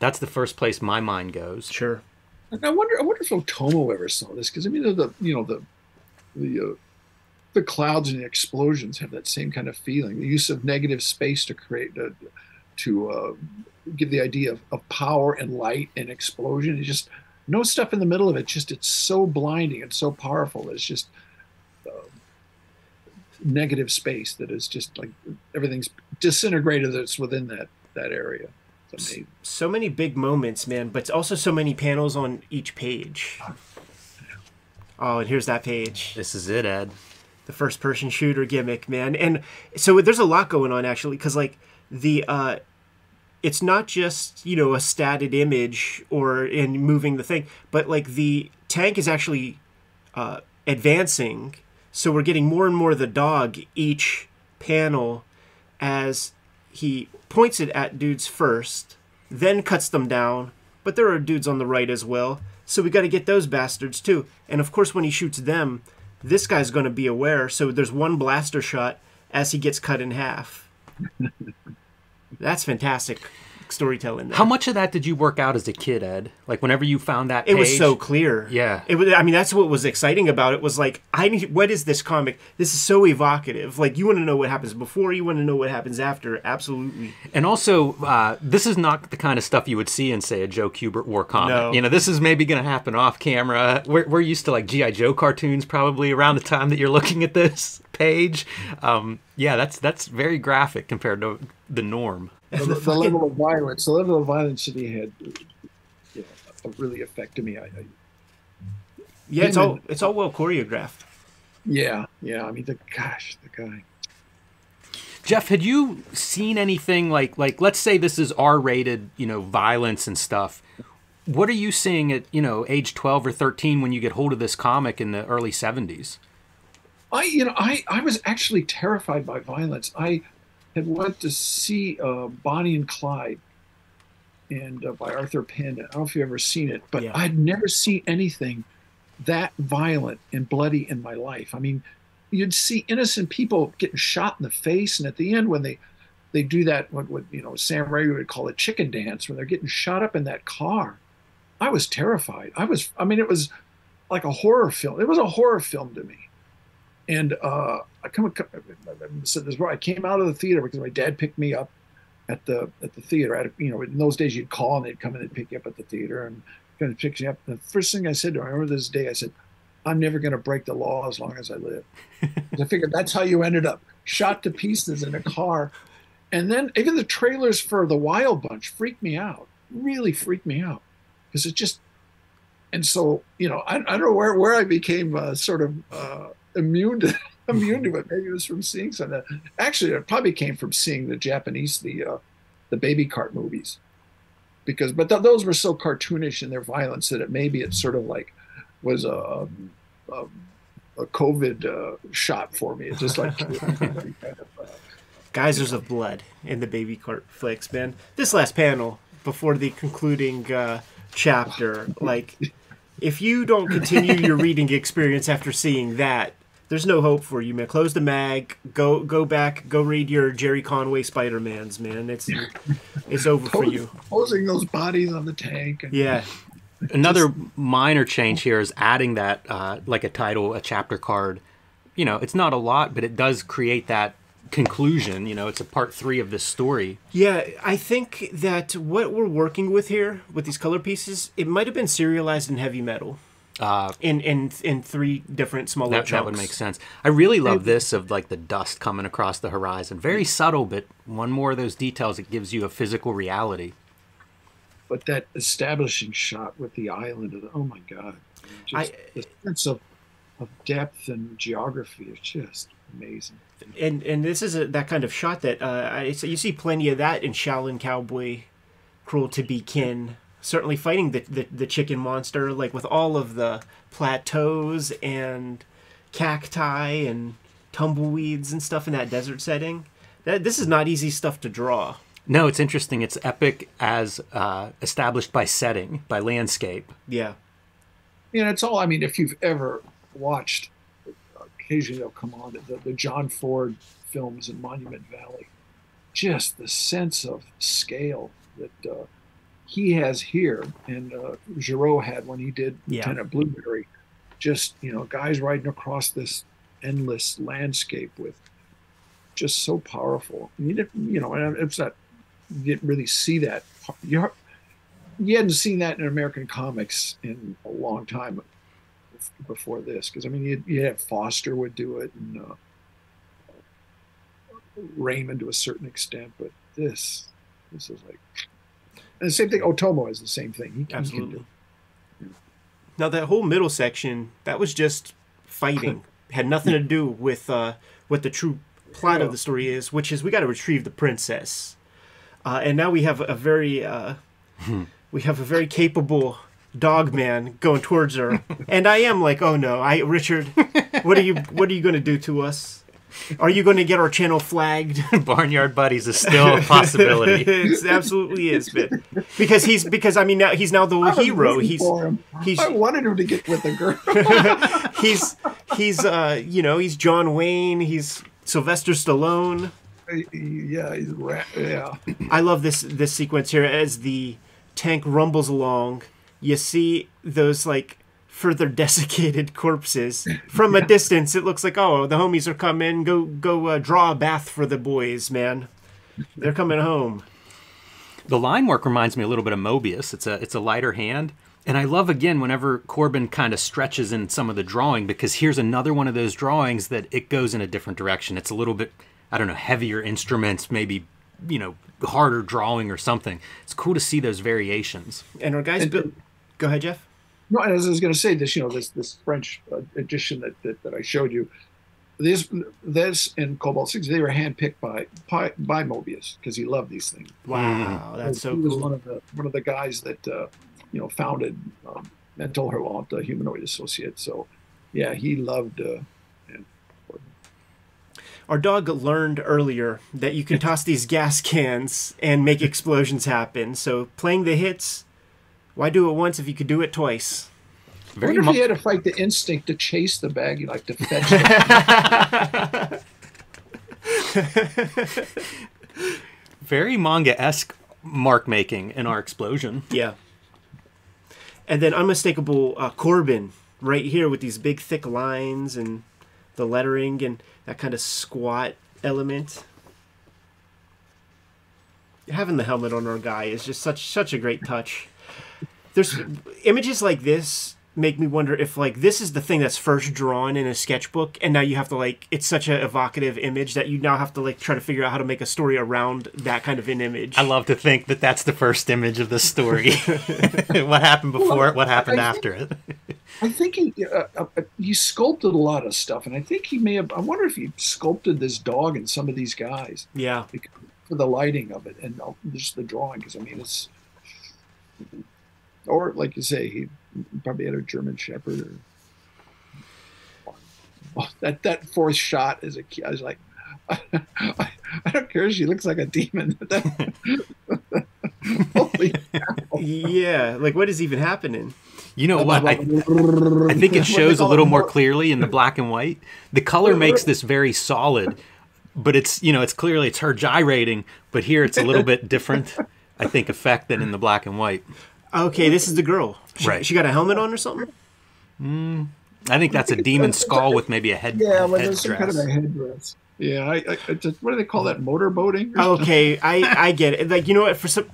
That's the first place my mind goes. Sure. And I wonder if Otomo ever saw this, because I mean, the clouds and the explosions have that same kind of feeling. The use of negative space to create to give the idea of power and light and explosion. It's just no stuff in the middle of it. Just it's so blinding and so powerful. It's just negative space that is just like everything's disintegrated that's within that area. It's amazing. So many big moments, man, but also so many panels on each page. Oh, and here's that page. This is it, Ed. The first-person shooter gimmick, man. And so there's a lot going on, actually, because, like, it's not just, you know, a static image or in moving the thing, but like the tank is actually advancing. So we're getting more and more of the dog each panel as he points it at dudes first, then cuts them down. But there are dudes on the right as well. So we got to get those bastards too. And of course, when he shoots them, this guy's going to be aware. So there's one blaster shot as he gets cut in half. That's fantastic. storytelling there. How much of that did you work out as a kid, Ed? Like, whenever you found that page? It was so clear. Yeah. It was, I mean, that's what was exciting about it, was like, what is this comic? This is so evocative. Like, you want to know what happens before, you want to know what happens after. Absolutely. And also, this is not the kind of stuff you would see in, say, a Joe Kubert war comic. No. You know, this is maybe going to happen off camera. We're used to, like, G.I. Joe cartoons probably around the time that you're looking at this page. Yeah, that's very graphic compared to the norm. The level of violence, that he had, you know, really affected me. Yeah, it's all well choreographed. Yeah, yeah. I mean, the guy. Jeff, had you seen anything like let's say this is R-rated, you know, violence and stuff? What are you seeing at, you know, age 12 or 13 when you get hold of this comic in the early 70s? I was actually terrified by violence. I had went to see Bonnie and Clyde, and by Arthur Penn. I don't know if you've ever seen it, but yeah. I'd never seen anything that violent and bloody in my life. I mean, you'd see innocent people getting shot in the face, and at the end when they do that, what you know, Sam Ray would call a chicken dance, when they're getting shot up in that car. I was terrified. I mean, it was like a horror film. It was a horror film to me. And I came out of the theater because my dad picked me up at the theater. You know, in those days you'd call and they'd come in and pick you up at the theater and kind of pick you up. And the first thing I said to her, I remember this day, I said, "I'm never going to break the law as long as I live." I figured that's how you ended up, shot to pieces in a car. And then even the trailers for The Wild Bunch freaked me out, really freaked me out, because it just. And so, you know, I don't know where I became sort of. Immune to it. Maybe it was from seeing some of that. Actually, it probably came from seeing the Japanese, the baby cart movies, because those were so cartoonish in their violence that it sort of like was a COVID shot for me. It's just like kind of, geysers of blood in the baby cart flicks, man. This last panel before the concluding chapter, like. If you don't continue your reading experience after seeing that, there's no hope for you, man. Close the mag. Go back. Go read your Jerry Conway Spider-Mans, man. It's over for you. Posing those bodies on the tank. And yeah. Another minor change here is adding that, like a title, a chapter card. You know, it's not a lot, but it does create that conclusion. You know, it's a part 3 of this story. Yeah, I think that what we're working with here with these color pieces, it might have been serialized in heavy metal in 3 different smaller chunks. That would make sense. I really love this of like the dust coming across the horizon. Very subtle, but one more of those details, it gives you a physical reality. But that establishing shot with the island, oh my God. Just the sense of depth and geography is just amazing. And this is that kind of shot that you see plenty of that in Shaolin Cowboy, Cruel to be Kin. Certainly fighting the chicken monster, like with all of the plateaus and cacti and tumbleweeds and stuff in that desert setting. This is not easy stuff to draw. No, it's interesting. It's epic as established by setting, by landscape. Yeah. You know, it's all, I mean, if you've ever watched... Occasionally they'll come on the John Ford films in Monument Valley. Just the sense of scale that he has here, and Giraud had when he did Lieutenant Blueberry. Just, you know, guys riding across this endless landscape with just so powerful. And you know, and it's not, you didn't really see that. You hadn't seen that in American comics in a long time before this, because I mean you have Foster would do it, and Raymond to a certain extent, but this is like, and the same thing. Otomo is the same thing. Absolutely. He can do. Now that whole middle section, that was just fighting, had nothing to do with what the true plot of the story is, which is we got to retrieve the princess, and now we have a very very capable dog man going towards her, and I am like, oh no, Richard, what are you going to do to us? Are you going to get our channel flagged? Barnyard Buddies is still a possibility. It absolutely is, but because I mean now he's now the hero. I wanted him to get with the girl. he's you know, he's John Wayne. He's Sylvester Stallone. Yeah, he's yeah. I love this sequence here as the tank rumbles along. You see those like further desiccated corpses from a distance. It looks like, oh, the homies are coming. Go, draw a bath for the boys, man. They're coming home. The line work reminds me a little bit of Moebius. It's a lighter hand. And I love, again, whenever Corben kind of stretches in some of the drawing, because here's another one of those drawings that it goes in a different direction. It's a little bit, I don't know, heavier instruments, maybe, you know, harder drawing or something. It's cool to see those variations. And our guys, go ahead, Jeff. No, as I was going to say, this, you know, this French edition that I showed you, this and Cobalt 60, they were handpicked by Moebius because he loved these things. Wow, that's so cool. He was one of the guys that you know, founded Mental Hurlant, the Humanoïdes Associés. So, yeah, he loved. Our dog learned earlier that you can toss these gas cans and make explosions happen. So playing the hits, why do it once if you could do it twice? Very I wonder if he had to fight the instinct to chase the bag, you like to fetch it. Very manga-esque mark making in our explosion. Yeah. And then unmistakable Corben right here with these big thick lines and the lettering and that kind of squat element. Having the helmet on our guy is just such a great touch. There's images like this make me wonder if like this is the thing that's first drawn in a sketchbook, and now you have to like, it's such an evocative image that you now have to like try to figure out how to make a story around that kind of an image. I love to think that that's the first image of the story. What happened before it? What happened after it? I think he sculpted a lot of stuff, and I think he may have. I wonder if he sculpted this dog and some of these guys. Yeah, for the lighting of it and just the drawing, because I mean it's, or like you say, he probably had a German Shepherd. Or, oh, that fourth shot is a key. I was like, I don't care. She looks like a demon. Holy cow. Yeah, like what is even happening? You know what? I think it shows a little more clearly in the black and white. The color makes this very solid, but it's, you know, it's clearly it's her gyrating, but here it's a little bit different, I think, effect than in the black and white. Okay, this is the girl. Right. She got a helmet on or something? I think that's a demon skull with maybe a head. Yeah, like head some kind of a headdress. Yeah, I just, what do they call that? Motorboating? Okay, I get it. Like, you know what? For some...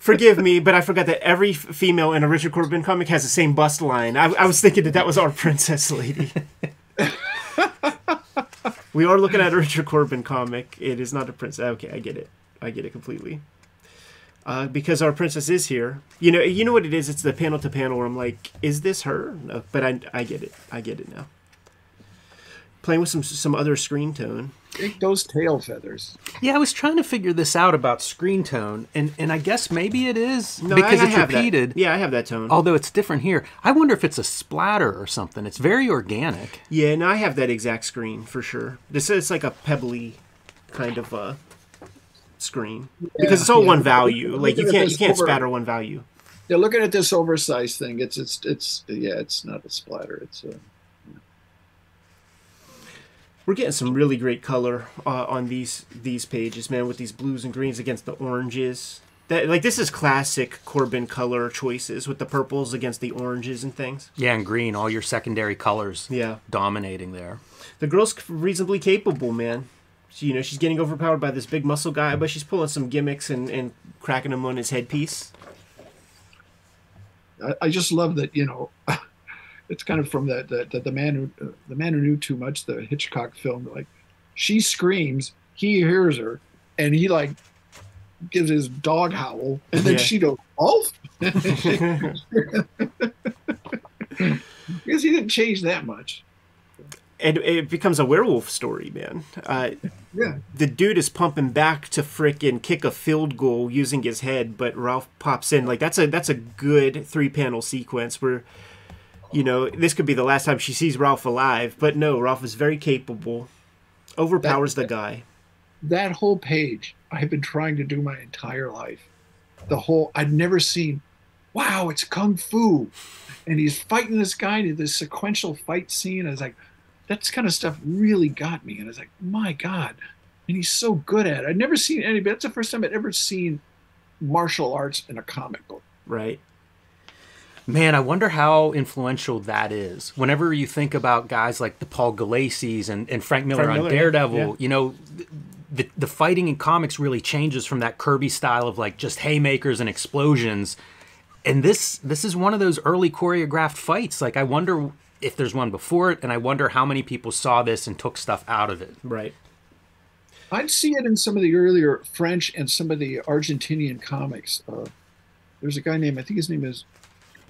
Forgive me, but I forgot that every female in a Richard Corben comic has the same bust line. I was thinking that was our princess lady. We are looking at a Richard Corben comic. It is not a princess. Okay, I get it. I get it completely. Because our princess is here. You know what it is? It's the panel to panel where I'm like, is this her? No, but I get it. I get it now. Playing with some other screen tone. Those tail feathers. Yeah, I was trying to figure this out about screen tone, and I guess maybe it is because it's repeated. Yeah, I have that tone. Although it's different here. I wonder if it's a splatter or something. It's very organic. Yeah, no, I have that exact screen for sure. This is like a pebbly kind of screen because it's all one value. Like you can't spatter one value. They're looking at this oversized thing. It's yeah, it's not a splatter. It's a. We're getting some really great color on these pages, man, with these blues and greens against the oranges. That, like, this is classic Corben color choices with the purples against the oranges and things. Yeah, and green, all your secondary colors dominating there. The girl's reasonably capable, man. She, you know, she's getting overpowered by this big muscle guy, but she's pulling some gimmicks and cracking him on his headpiece. I just love that, you know... It's kind of from the man who knew too much, the Hitchcock film. Like, she screams, he hears her, and he like gives his dog howl, and then she goes, "Rowlf." Because he didn't change that much. And it becomes a werewolf story, man. Yeah, the dude is pumping back to frickin' kick a field goal using his head, but Rowlf pops in. Like that's a good 3-panel sequence where. You know, this could be the last time she sees Rowlf alive, but no, Rowlf is very capable, overpowers the guy. That whole page, I've been trying to do my entire life. The whole, I'd never seen, wow, it's Kung Fu. And he's fighting this guy to this sequential fight scene. I was like, that's kind of stuff really got me. And I was like, my God. and he's so good at it. I'd never seen anybody. That's the first time I'd ever seen martial arts in a comic book. Right. Man, I wonder how influential that is. Whenever you think about guys like the Paul Galassi's and Frank Miller on Daredevil, you know, the fighting in comics really changes from that Kirby style of like just haymakers and explosions. And this is one of those early choreographed fights. Like, I wonder if there's one before it, and I wonder how many people saw this and took stuff out of it. Right. I'd see it in some of the earlier French and some of the Argentinian comics. There's a guy named, I think his name is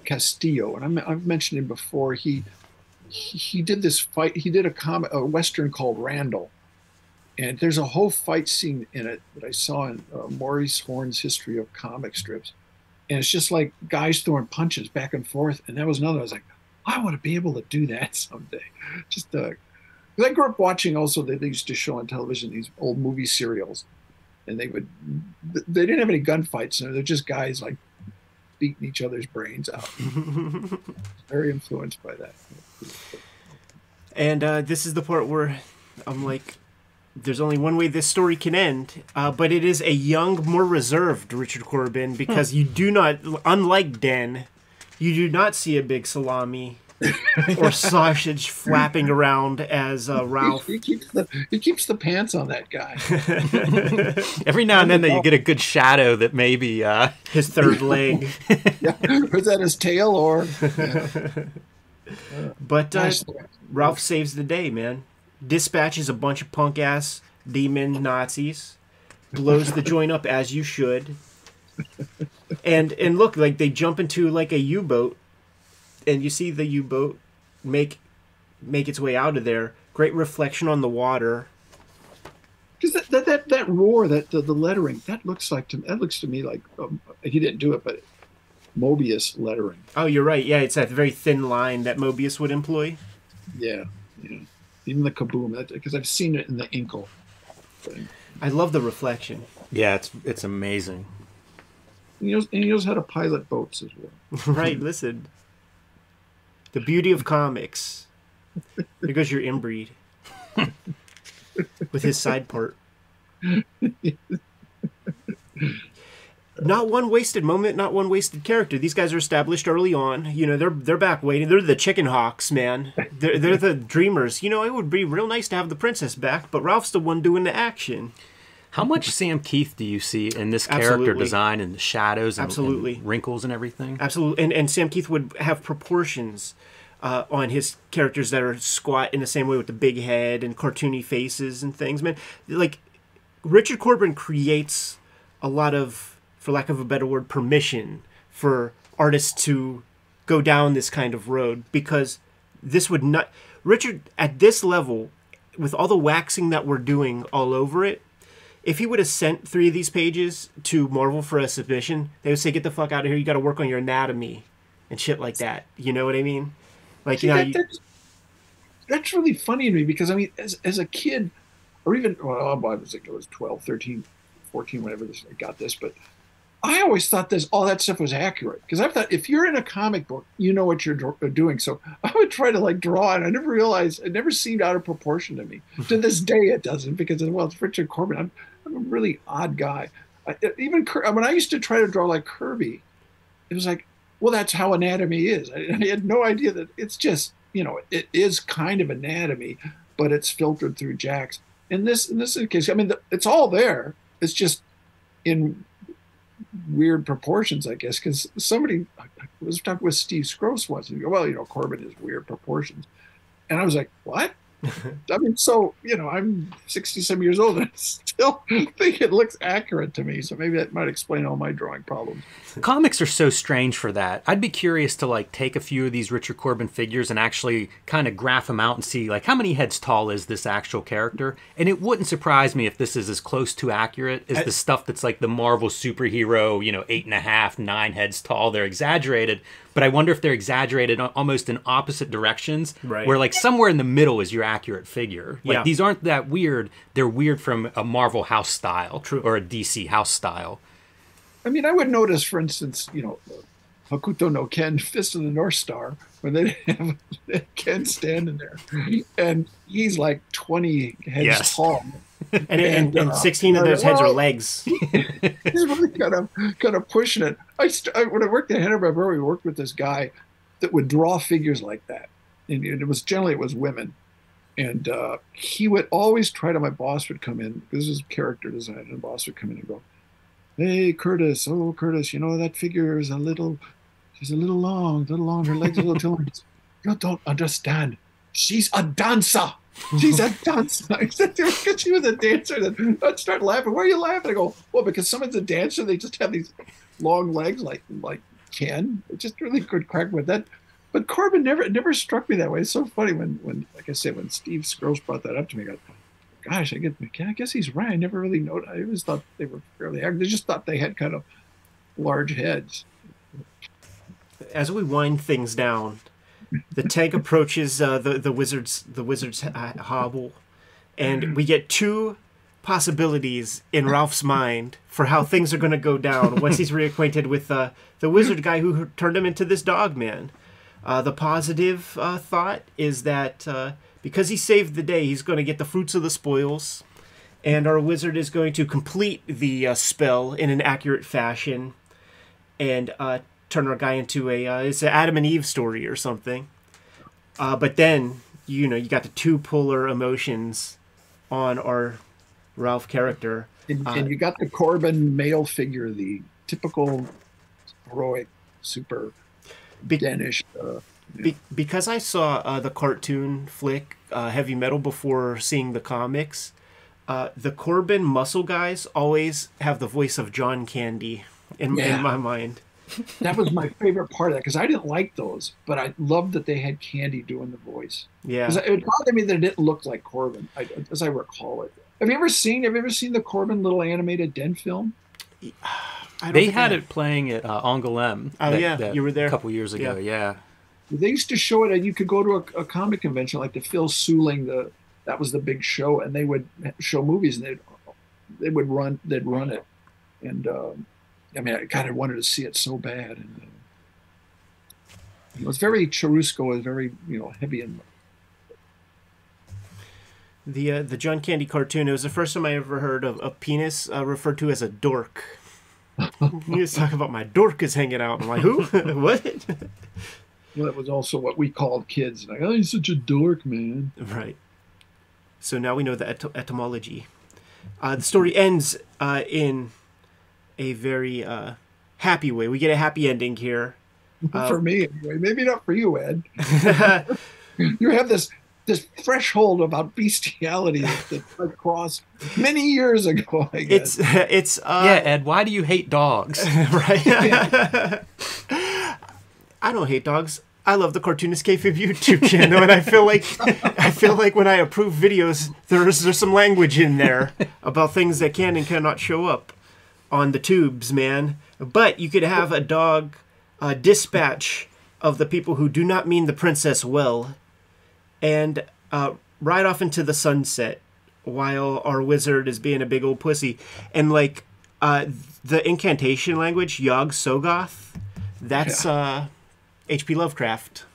Castillo, and I've mentioned him before. He did this fight. He did a Western called Randall, and there's a whole fight scene in it that I saw in Maurice Horn's History of Comic Strips, and it's just like guys throwing punches back and forth. And that was another. I was like, I want to be able to do that someday. Just because I grew up watching also they used to show on television these old movie serials, and they didn't have any gunfights, and they're just guys like beating each other's brains out. Very influenced by that. And this is the part where I'm like, there's only one way this story can end, but it is a young, more reserved Richard Corben, because you do not, unlike Den, you do not see a big salami or sausage flapping around as Rowlf. He keeps the pants on that guy. Every now and then you get a good shadow that maybe his third leg. Was that his tail or? But Rowlf saves the day, man. Dispatches a bunch of punk ass demon Nazis, blows the joint up as you should, and look, like they jump into like a U-boat. And you see the U-boat make its way out of there. Great reflection on the water. Because that roar, the lettering, that looks to me like he didn't do it, but Moebius lettering. Oh, you're right. Yeah, it's that very thin line that Moebius would employ. Yeah, yeah. Even the kaboom, because I've seen it in the Inkle thing. I love the reflection. Yeah, it's amazing. And he knows how to pilot boats as well. Right. Listen. The beauty of comics. There goes your inbreed. With his side part. Not one wasted moment, not one wasted character. These guys are established early on. You know, they're back waiting. They're the chicken hawks, man. They're the dreamers. You know, it would be real nice to have the princess back, but Ralph's the one doing the action. How much Sam Keith do you see in this character design and the shadows and wrinkles and everything? Absolutely. And Sam Keith would have proportions on his characters that are squat in the same way with the big head and cartoony faces and things. Man, like Richard Corben creates a lot of, for lack of a better word, permission for artists to go down this kind of road, because this would not... Richard, at this level, with all the waxing that we're doing all over it, if he would have sent 3 of these pages to Marvel for a submission, they would say, "Get the fuck out of here! You got to work on your anatomy and shit like that." You know what I mean? Like, see, you know, that's really funny to me, because I mean, as a kid, or even I was like, I was 12, 13, 14, whenever I got this, but I always thought all that stuff was accurate, because I thought if you're in a comic book, you know what you're doing. So I would try to like draw, and I never realized it never seemed out of proportion to me. To this day, it doesn't, because well, it's Richard Corben. I'm a really odd guy. Even when I used to try to draw like Kirby, it was like, well, that's how anatomy is. I had no idea that it's just, you know, it is kind of anatomy, but it's filtered through jacks. In this case, I mean, it's all there. It's just in weird proportions, I guess, because somebody was talking with Steve Scroce once, and he goes, well, you know, Corben is weird proportions. And I was like, what? I mean, so, you know, I'm 60-some years old and I still think it looks accurate to me. So maybe that might explain all my drawing problems. Comics are so strange for that. I'd be curious to, like, take a few of these Richard Corben figures and actually kind of graph them out and see, like, how many heads tall is this actual character? And it wouldn't surprise me if this is as close to accurate as the stuff that's, like, the Marvel superhero, you know, 8.5, 9 heads tall. They're exaggerated. But I wonder if they're exaggerated almost in opposite directions, right, where, like, somewhere in the middle is your accurate figure. Like, yeah, these aren't that weird. They're weird from a Marvel house style. True. Or a DC house style. I mean, I would notice, for instance, you know, Hokuto no Ken, Fist of the North Star, where they have Ken standing there. And he's like 20 heads tall. And 16 of those heads are legs. He's really kind of pushing it. When I worked at Hanna-Barbera, we worked with this guy that would draw figures like that. And it was generally women. And he would always try to, my boss would come in, this is character design, and the boss would come in and go, "Hey, Curtis, oh, Curtis, you know, that figure is she's a little long, her legs are a little too long. You don't understand. She's a dancer. She's a dancer." Because she was a dancer. Then I'd start laughing. "Why are you laughing?" I go, "Well, because someone's a dancer, they just have these long legs like Ken." It just really could crack with that. But Corben never struck me that way. It's so funny when like I said, when Steve Skrull brought that up to me, I go, "Gosh, I guess he's right. I never really noticed. I always thought they were fairly accurate. They just thought they had kind of large heads." As we wind things down, the tank approaches the wizard's hovel, and we get two possibilities in Ralph's mind for how things are going to go down once he's reacquainted with the wizard guy who turned him into this dog man. The positive thought is that because he saved the day, he's going to get the fruits of the spoils, and our wizard is going to complete the spell in an accurate fashion and turn our guy into a it's an Adam and Eve story or something. But then, you know, you got the two polar emotions on our Rowlf character. And you got the Corben male figure, the typical heroic super Danish. Because I saw the cartoon flick Heavy Metal before seeing the comics, the Corben muscle guys always have the voice of John Candy in my mind. That was my favorite part of that, because I didn't like those, but I loved that they had Candy doing the voice. Yeah, it would bother me that it didn't look like Corben, as I recall it. Have you ever seen the Corben little animated Den film? They had it playing at Angoulême. Oh, yeah, you were there a couple years ago. Yeah. They used to show it, and you could go to a comic convention like the Phil Suling, that was the big show, and they would show movies, and they'd run it, and I mean, I kind of wanted to see it so bad, and it was very Churrusco, is very heavy and. The John Candy cartoon. It was the first time I ever heard of a penis referred to as a dork. You just talk about my dork is hanging out. I'm like, who? What? Well, that was also what we called kids. Like, "Oh, you're such a dork, man." Right. So now we know the etymology. The story ends in a very happy way. We get a happy ending here. For me, anyway. Maybe not for you, Ed. You have this threshold about bestiality that I crossed many years ago, I guess. It's yeah, Ed, why do you hate dogs? Right? Yeah. I don't hate dogs. I love the Cartoonist Kayfabe YouTube channel, and I feel like when I approve videos, there's some language in there about things that can and cannot show up on the tubes, man. But you could have a dog dispatch of the people who do not mean the princess well, and ride off into the sunset while our wizard is being a big old pussy. And like the incantation language, Yog Sogoth, that's. Yeah. H.P. Lovecraft.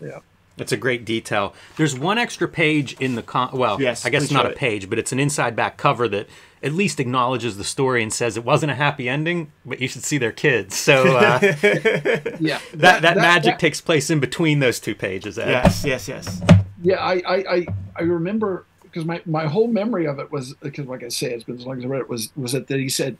Yeah, that's a great detail. There's one extra page in the I guess it's not a page, but it's an inside back cover that at least acknowledges the story and says it wasn't a happy ending, but you should see their kids. So yeah, that magic takes place in between those two pages. Ed. Yes. Yeah, I remember, because my whole memory of it was, because like I say, it's been as long as I read it, was that he said,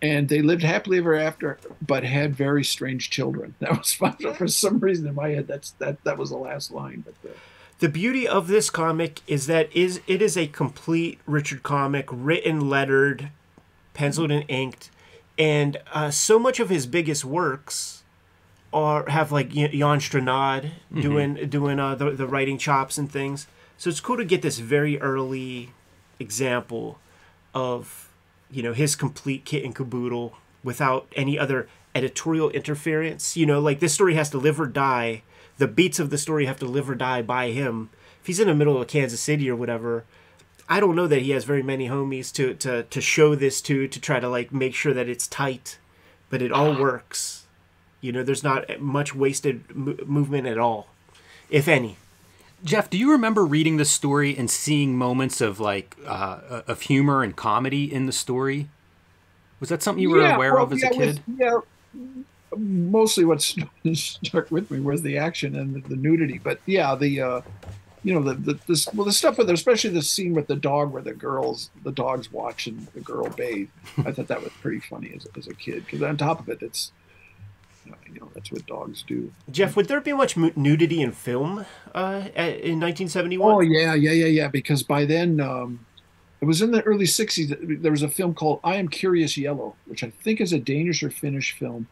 "And they lived happily ever after, but had very strange children." That was fun. For some reason in my head, that was the last line. But the beauty of this comic is that it is a complete Richard comic, written, lettered, penciled, and inked, and so much of his biggest works have like Jan Stranad doing the writing chops and things. So it's cool to get this very early example of. His complete kit and caboodle without any other editorial interference. Like this story has to live or die. The beats of the story have to live or die by him. If he's in the middle of Kansas City or whatever, I don't know that he has very many homies to show this to try to like make sure that it's tight, but it all works. You know, there's not much wasted movement at all, if any. Jeff, do you remember reading this story and seeing moments of like of humor and comedy in the story? Was that something you were aware of as a kid? Mostly what stuck with me was the action and the nudity. But yeah, the you know, the stuff with, especially the scene with the dog where the dog's watching the girl bathe. I thought that was pretty funny as a kid, because on top of it, it's, you know, that's what dogs do. Jeff, would there be much nudity in film in 1971? Oh, yeah. Because by then, it was in the early 60s, there was a film called I Am Curious Yellow, which I think is a Danish or Finnish film.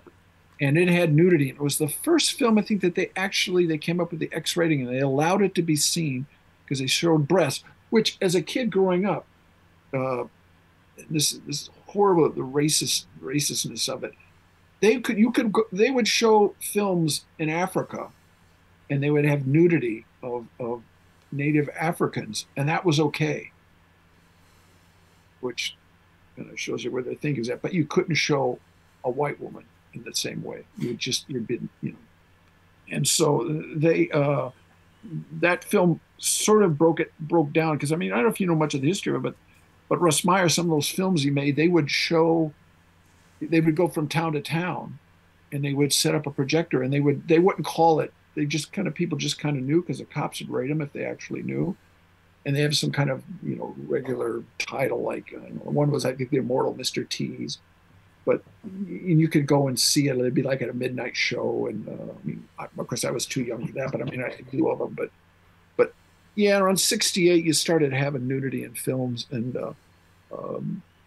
And it had nudity. It was the first film, I think, that they actually, they came up with the X rating and they allowed it to be seen because they showed breasts, which as a kid growing up, this horrible, the racistness of it. They would show films in Africa, and they would have nudity of native Africans, and that was okay. Which kind of shows you where their thinking is at. But you couldn't show a white woman in the same way. You'd been, you know. And so they that film sort of broke down, because I mean, I don't know if you know much of the history of it, but Russ Meyer, some of those films he made, they would show. They would go from town to town, and they would set up a projector, and they wouldn't call it. They just kind of, people just kind of knew, because the cops would raid them if they actually knew. And they have some kind of, you know, regular title, like one was, I think, The Immortal Mr. T's, but you could go and see it. It'd be like at a midnight show. And I mean, of course I was too young for that, but I mean, I knew of them, but yeah, around 68, you started having nudity in films, and,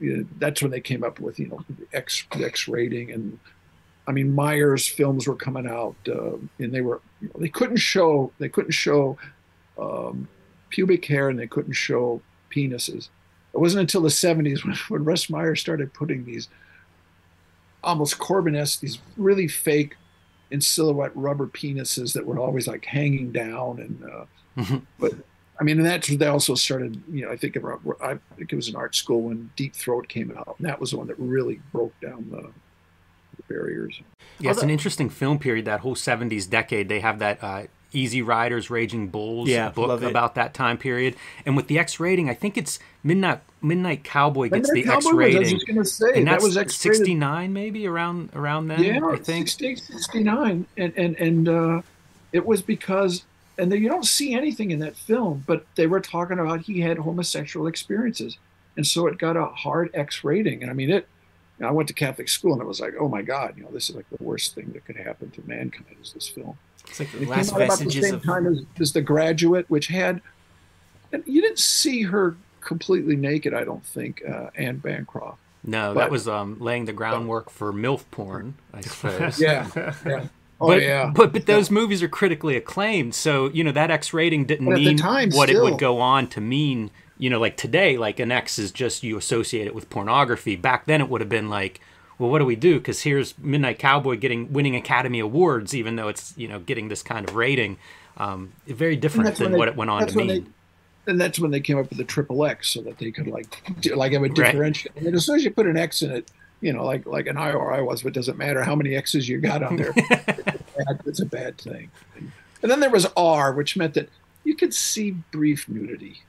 you know, that's when they came up with, you know, X rating. And I mean, Meyer's films were coming out, and they were, you know, they couldn't show pubic hair, and they couldn't show penises. It wasn't until the 70s when Russ Meyer started putting these almost Corben-esque, these really fake in silhouette rubber penises that were always like hanging down, and but I mean, and they also started, you know, I think it was in art school when Deep Throat came out, and that was the one that really broke down the barriers. Yeah, it's an interesting film period, that whole 70s decade. They have that Easy Riders, Raging Bulls book about that time period. And with the X rating, I think it's Midnight Cowboy gets the X rating. I was just going to say, and that was X-rated. 69 maybe, around then, yeah, I think. 69, and it was because... And you don't see anything in that film, but they were talking about he had homosexual experiences. And so it got a hard X rating. And I mean, you know, I went to Catholic school, and it was like, oh my God, you know, this is like the worst thing that could happen to mankind is this film. It's like the last vestiges of... It came out about the same time as The Graduate, which had, and you didn't see her completely naked, I don't think, Anne Bancroft. No, but that was laying the groundwork for MILF porn, I suppose. Yeah. But those movies are critically acclaimed, so you know that X rating didn't mean what it would go on to mean. You know, like today, like an X is just you associate it with pornography. Back then, it would have been like, well, what do we do? Because here's Midnight Cowboy winning Academy Awards, even though it's, you know, getting this kind of rating. Very different than what it went on to mean. And that's when they came up with the XXX, so that they could like have a differential. Right. And as soon as you put an X in it, you know, like an I or I was, but it doesn't matter how many X's you got on there. It's a bad thing. And then there was R, which meant that you could see brief nudity.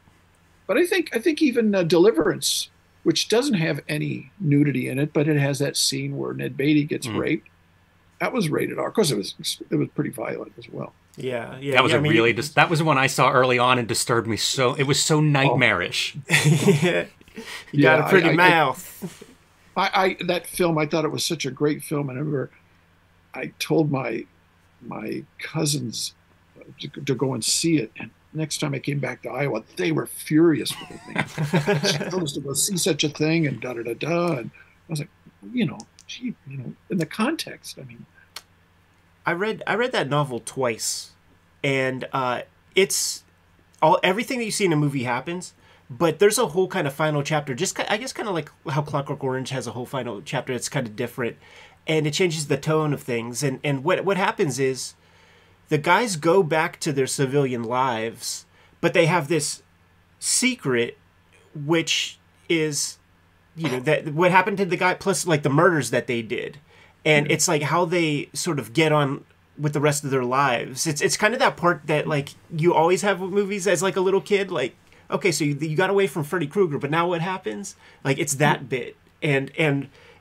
But I think even Deliverance, which doesn't have any nudity in it, but it has that scene where Ned Beatty gets raped. That was rated R. Of course, it was pretty violent as well. Yeah. That was the one I saw early on and disturbed me so. It was so nightmarish. You got a pretty mouth. That film, I thought it was such a great film. I remember I told my cousins to go and see it. And next time I came back to Iowa, they were furious with me. They told us to go see such a thing and da-da-da-da. And I was like, you know, gee, you know, in the context, I mean. I read that novel twice. And it's everything that you see in a movie happens. But there's a whole kind of final chapter, just I guess kind of like how Clockwork Orange has a whole final chapter that's kind of different, and it changes the tone of things. And what happens is the guys go back to their civilian lives, but they have this secret, which is, you know, that what happened to the guy plus like the murders that they did. And it's like how they sort of get on with the rest of their lives. It's kind of that part that like you always have with movies as like a little kid. Like, okay, so you got away from Freddy Krueger, but now what happens? Like, it's that bit. And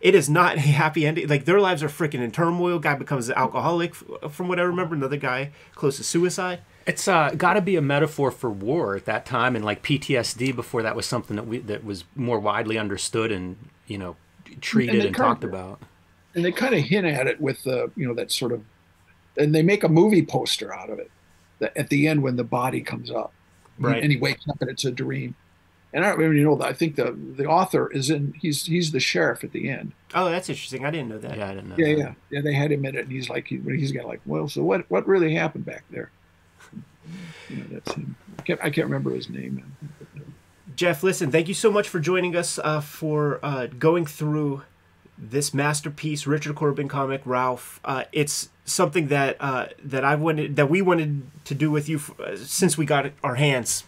it is not a happy ending. Like, their lives are freaking in turmoil. Guy becomes an alcoholic, from what I remember. Another guy close to suicide. It's got to be a metaphor for war at that time, and like PTSD before that was something that was more widely understood and, you know, treated and talked about. And they kind of hint at it with you know, that sort of, and they make a movie poster out of it at the end when the body comes up, right? And he wakes up and it's a dream. And I don't even know that. I think the author is in. He's the sheriff at the end. Oh, that's interesting. I didn't know that. Yeah, I didn't know. Yeah, that. Yeah. They had him in it, and he's like, he's got like, well, so what really happened back there? You know, that's him. I can't remember his name. Jeff, listen, thank you so much for joining us for going through this masterpiece, Richard Corben comic, Rowlf. It's something that we wanted to do with you since we got our hands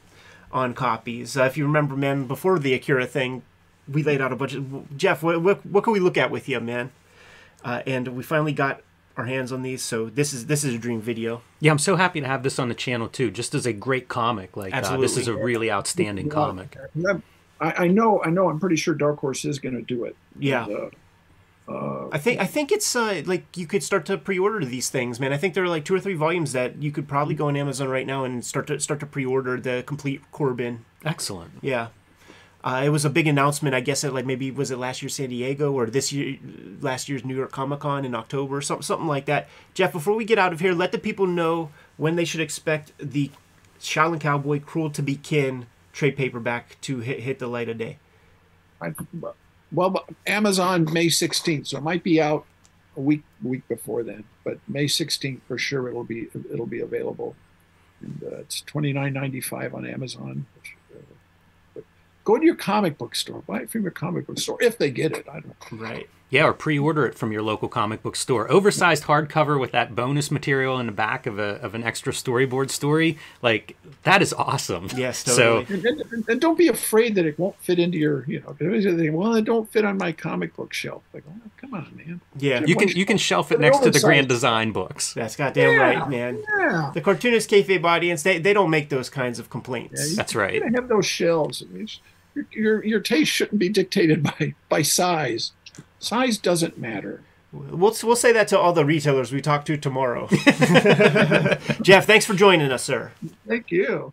on copies. If you remember, man, before the Akira thing, we laid out a bunch of... Jeff, what can we look at with you, man? And we finally got our hands on these, so this is a dream video. Yeah, I'm so happy to have this on the channel, too, just as a great comic. Like, absolutely. This is a really outstanding comic. I know, I'm pretty sure Dark Horse is going to do it. Yeah. And, I think it's like you could start to pre-order these things, man. I think there are like 2 or 3 volumes that you could probably go on Amazon right now and start to pre-order the complete Corben. Excellent. Yeah, it was a big announcement. I guess at like maybe was it last year San Diego or this year last year's New York Comic Con in October, something like that. Jeff, before we get out of here, let the people know when they should expect the Shaolin Cowboy Cruel to be Kin trade paperback to hit the light of day. Well, Amazon May 16th, so it might be out a week before then. But May 16th for sure, it'll be available. And, it's $29.95 on Amazon. But go to your comic book store, buy it from your comic book store if they get it. I don't know. Right? Yeah, or pre-order it from your local comic book store. Oversized hardcover with that bonus material in the back of an extra storyboard story, like that is awesome. Yes, totally. So and don't be afraid that it won't fit into your, you know, well, it don't fit on my comic book shelf. Like, oh, come on, man. Yeah, you can shelf it next to the grand design books. That's goddamn right, man. Yeah. The cartoonist kayfabe audience, they don't make those kinds of complaints. Yeah, that's right. You gotta have those shelves. I mean, your taste shouldn't be dictated by size. Size doesn't matter. We'll say that to all the retailers we talk to tomorrow. Jeff, thanks for joining us, sir. Thank you.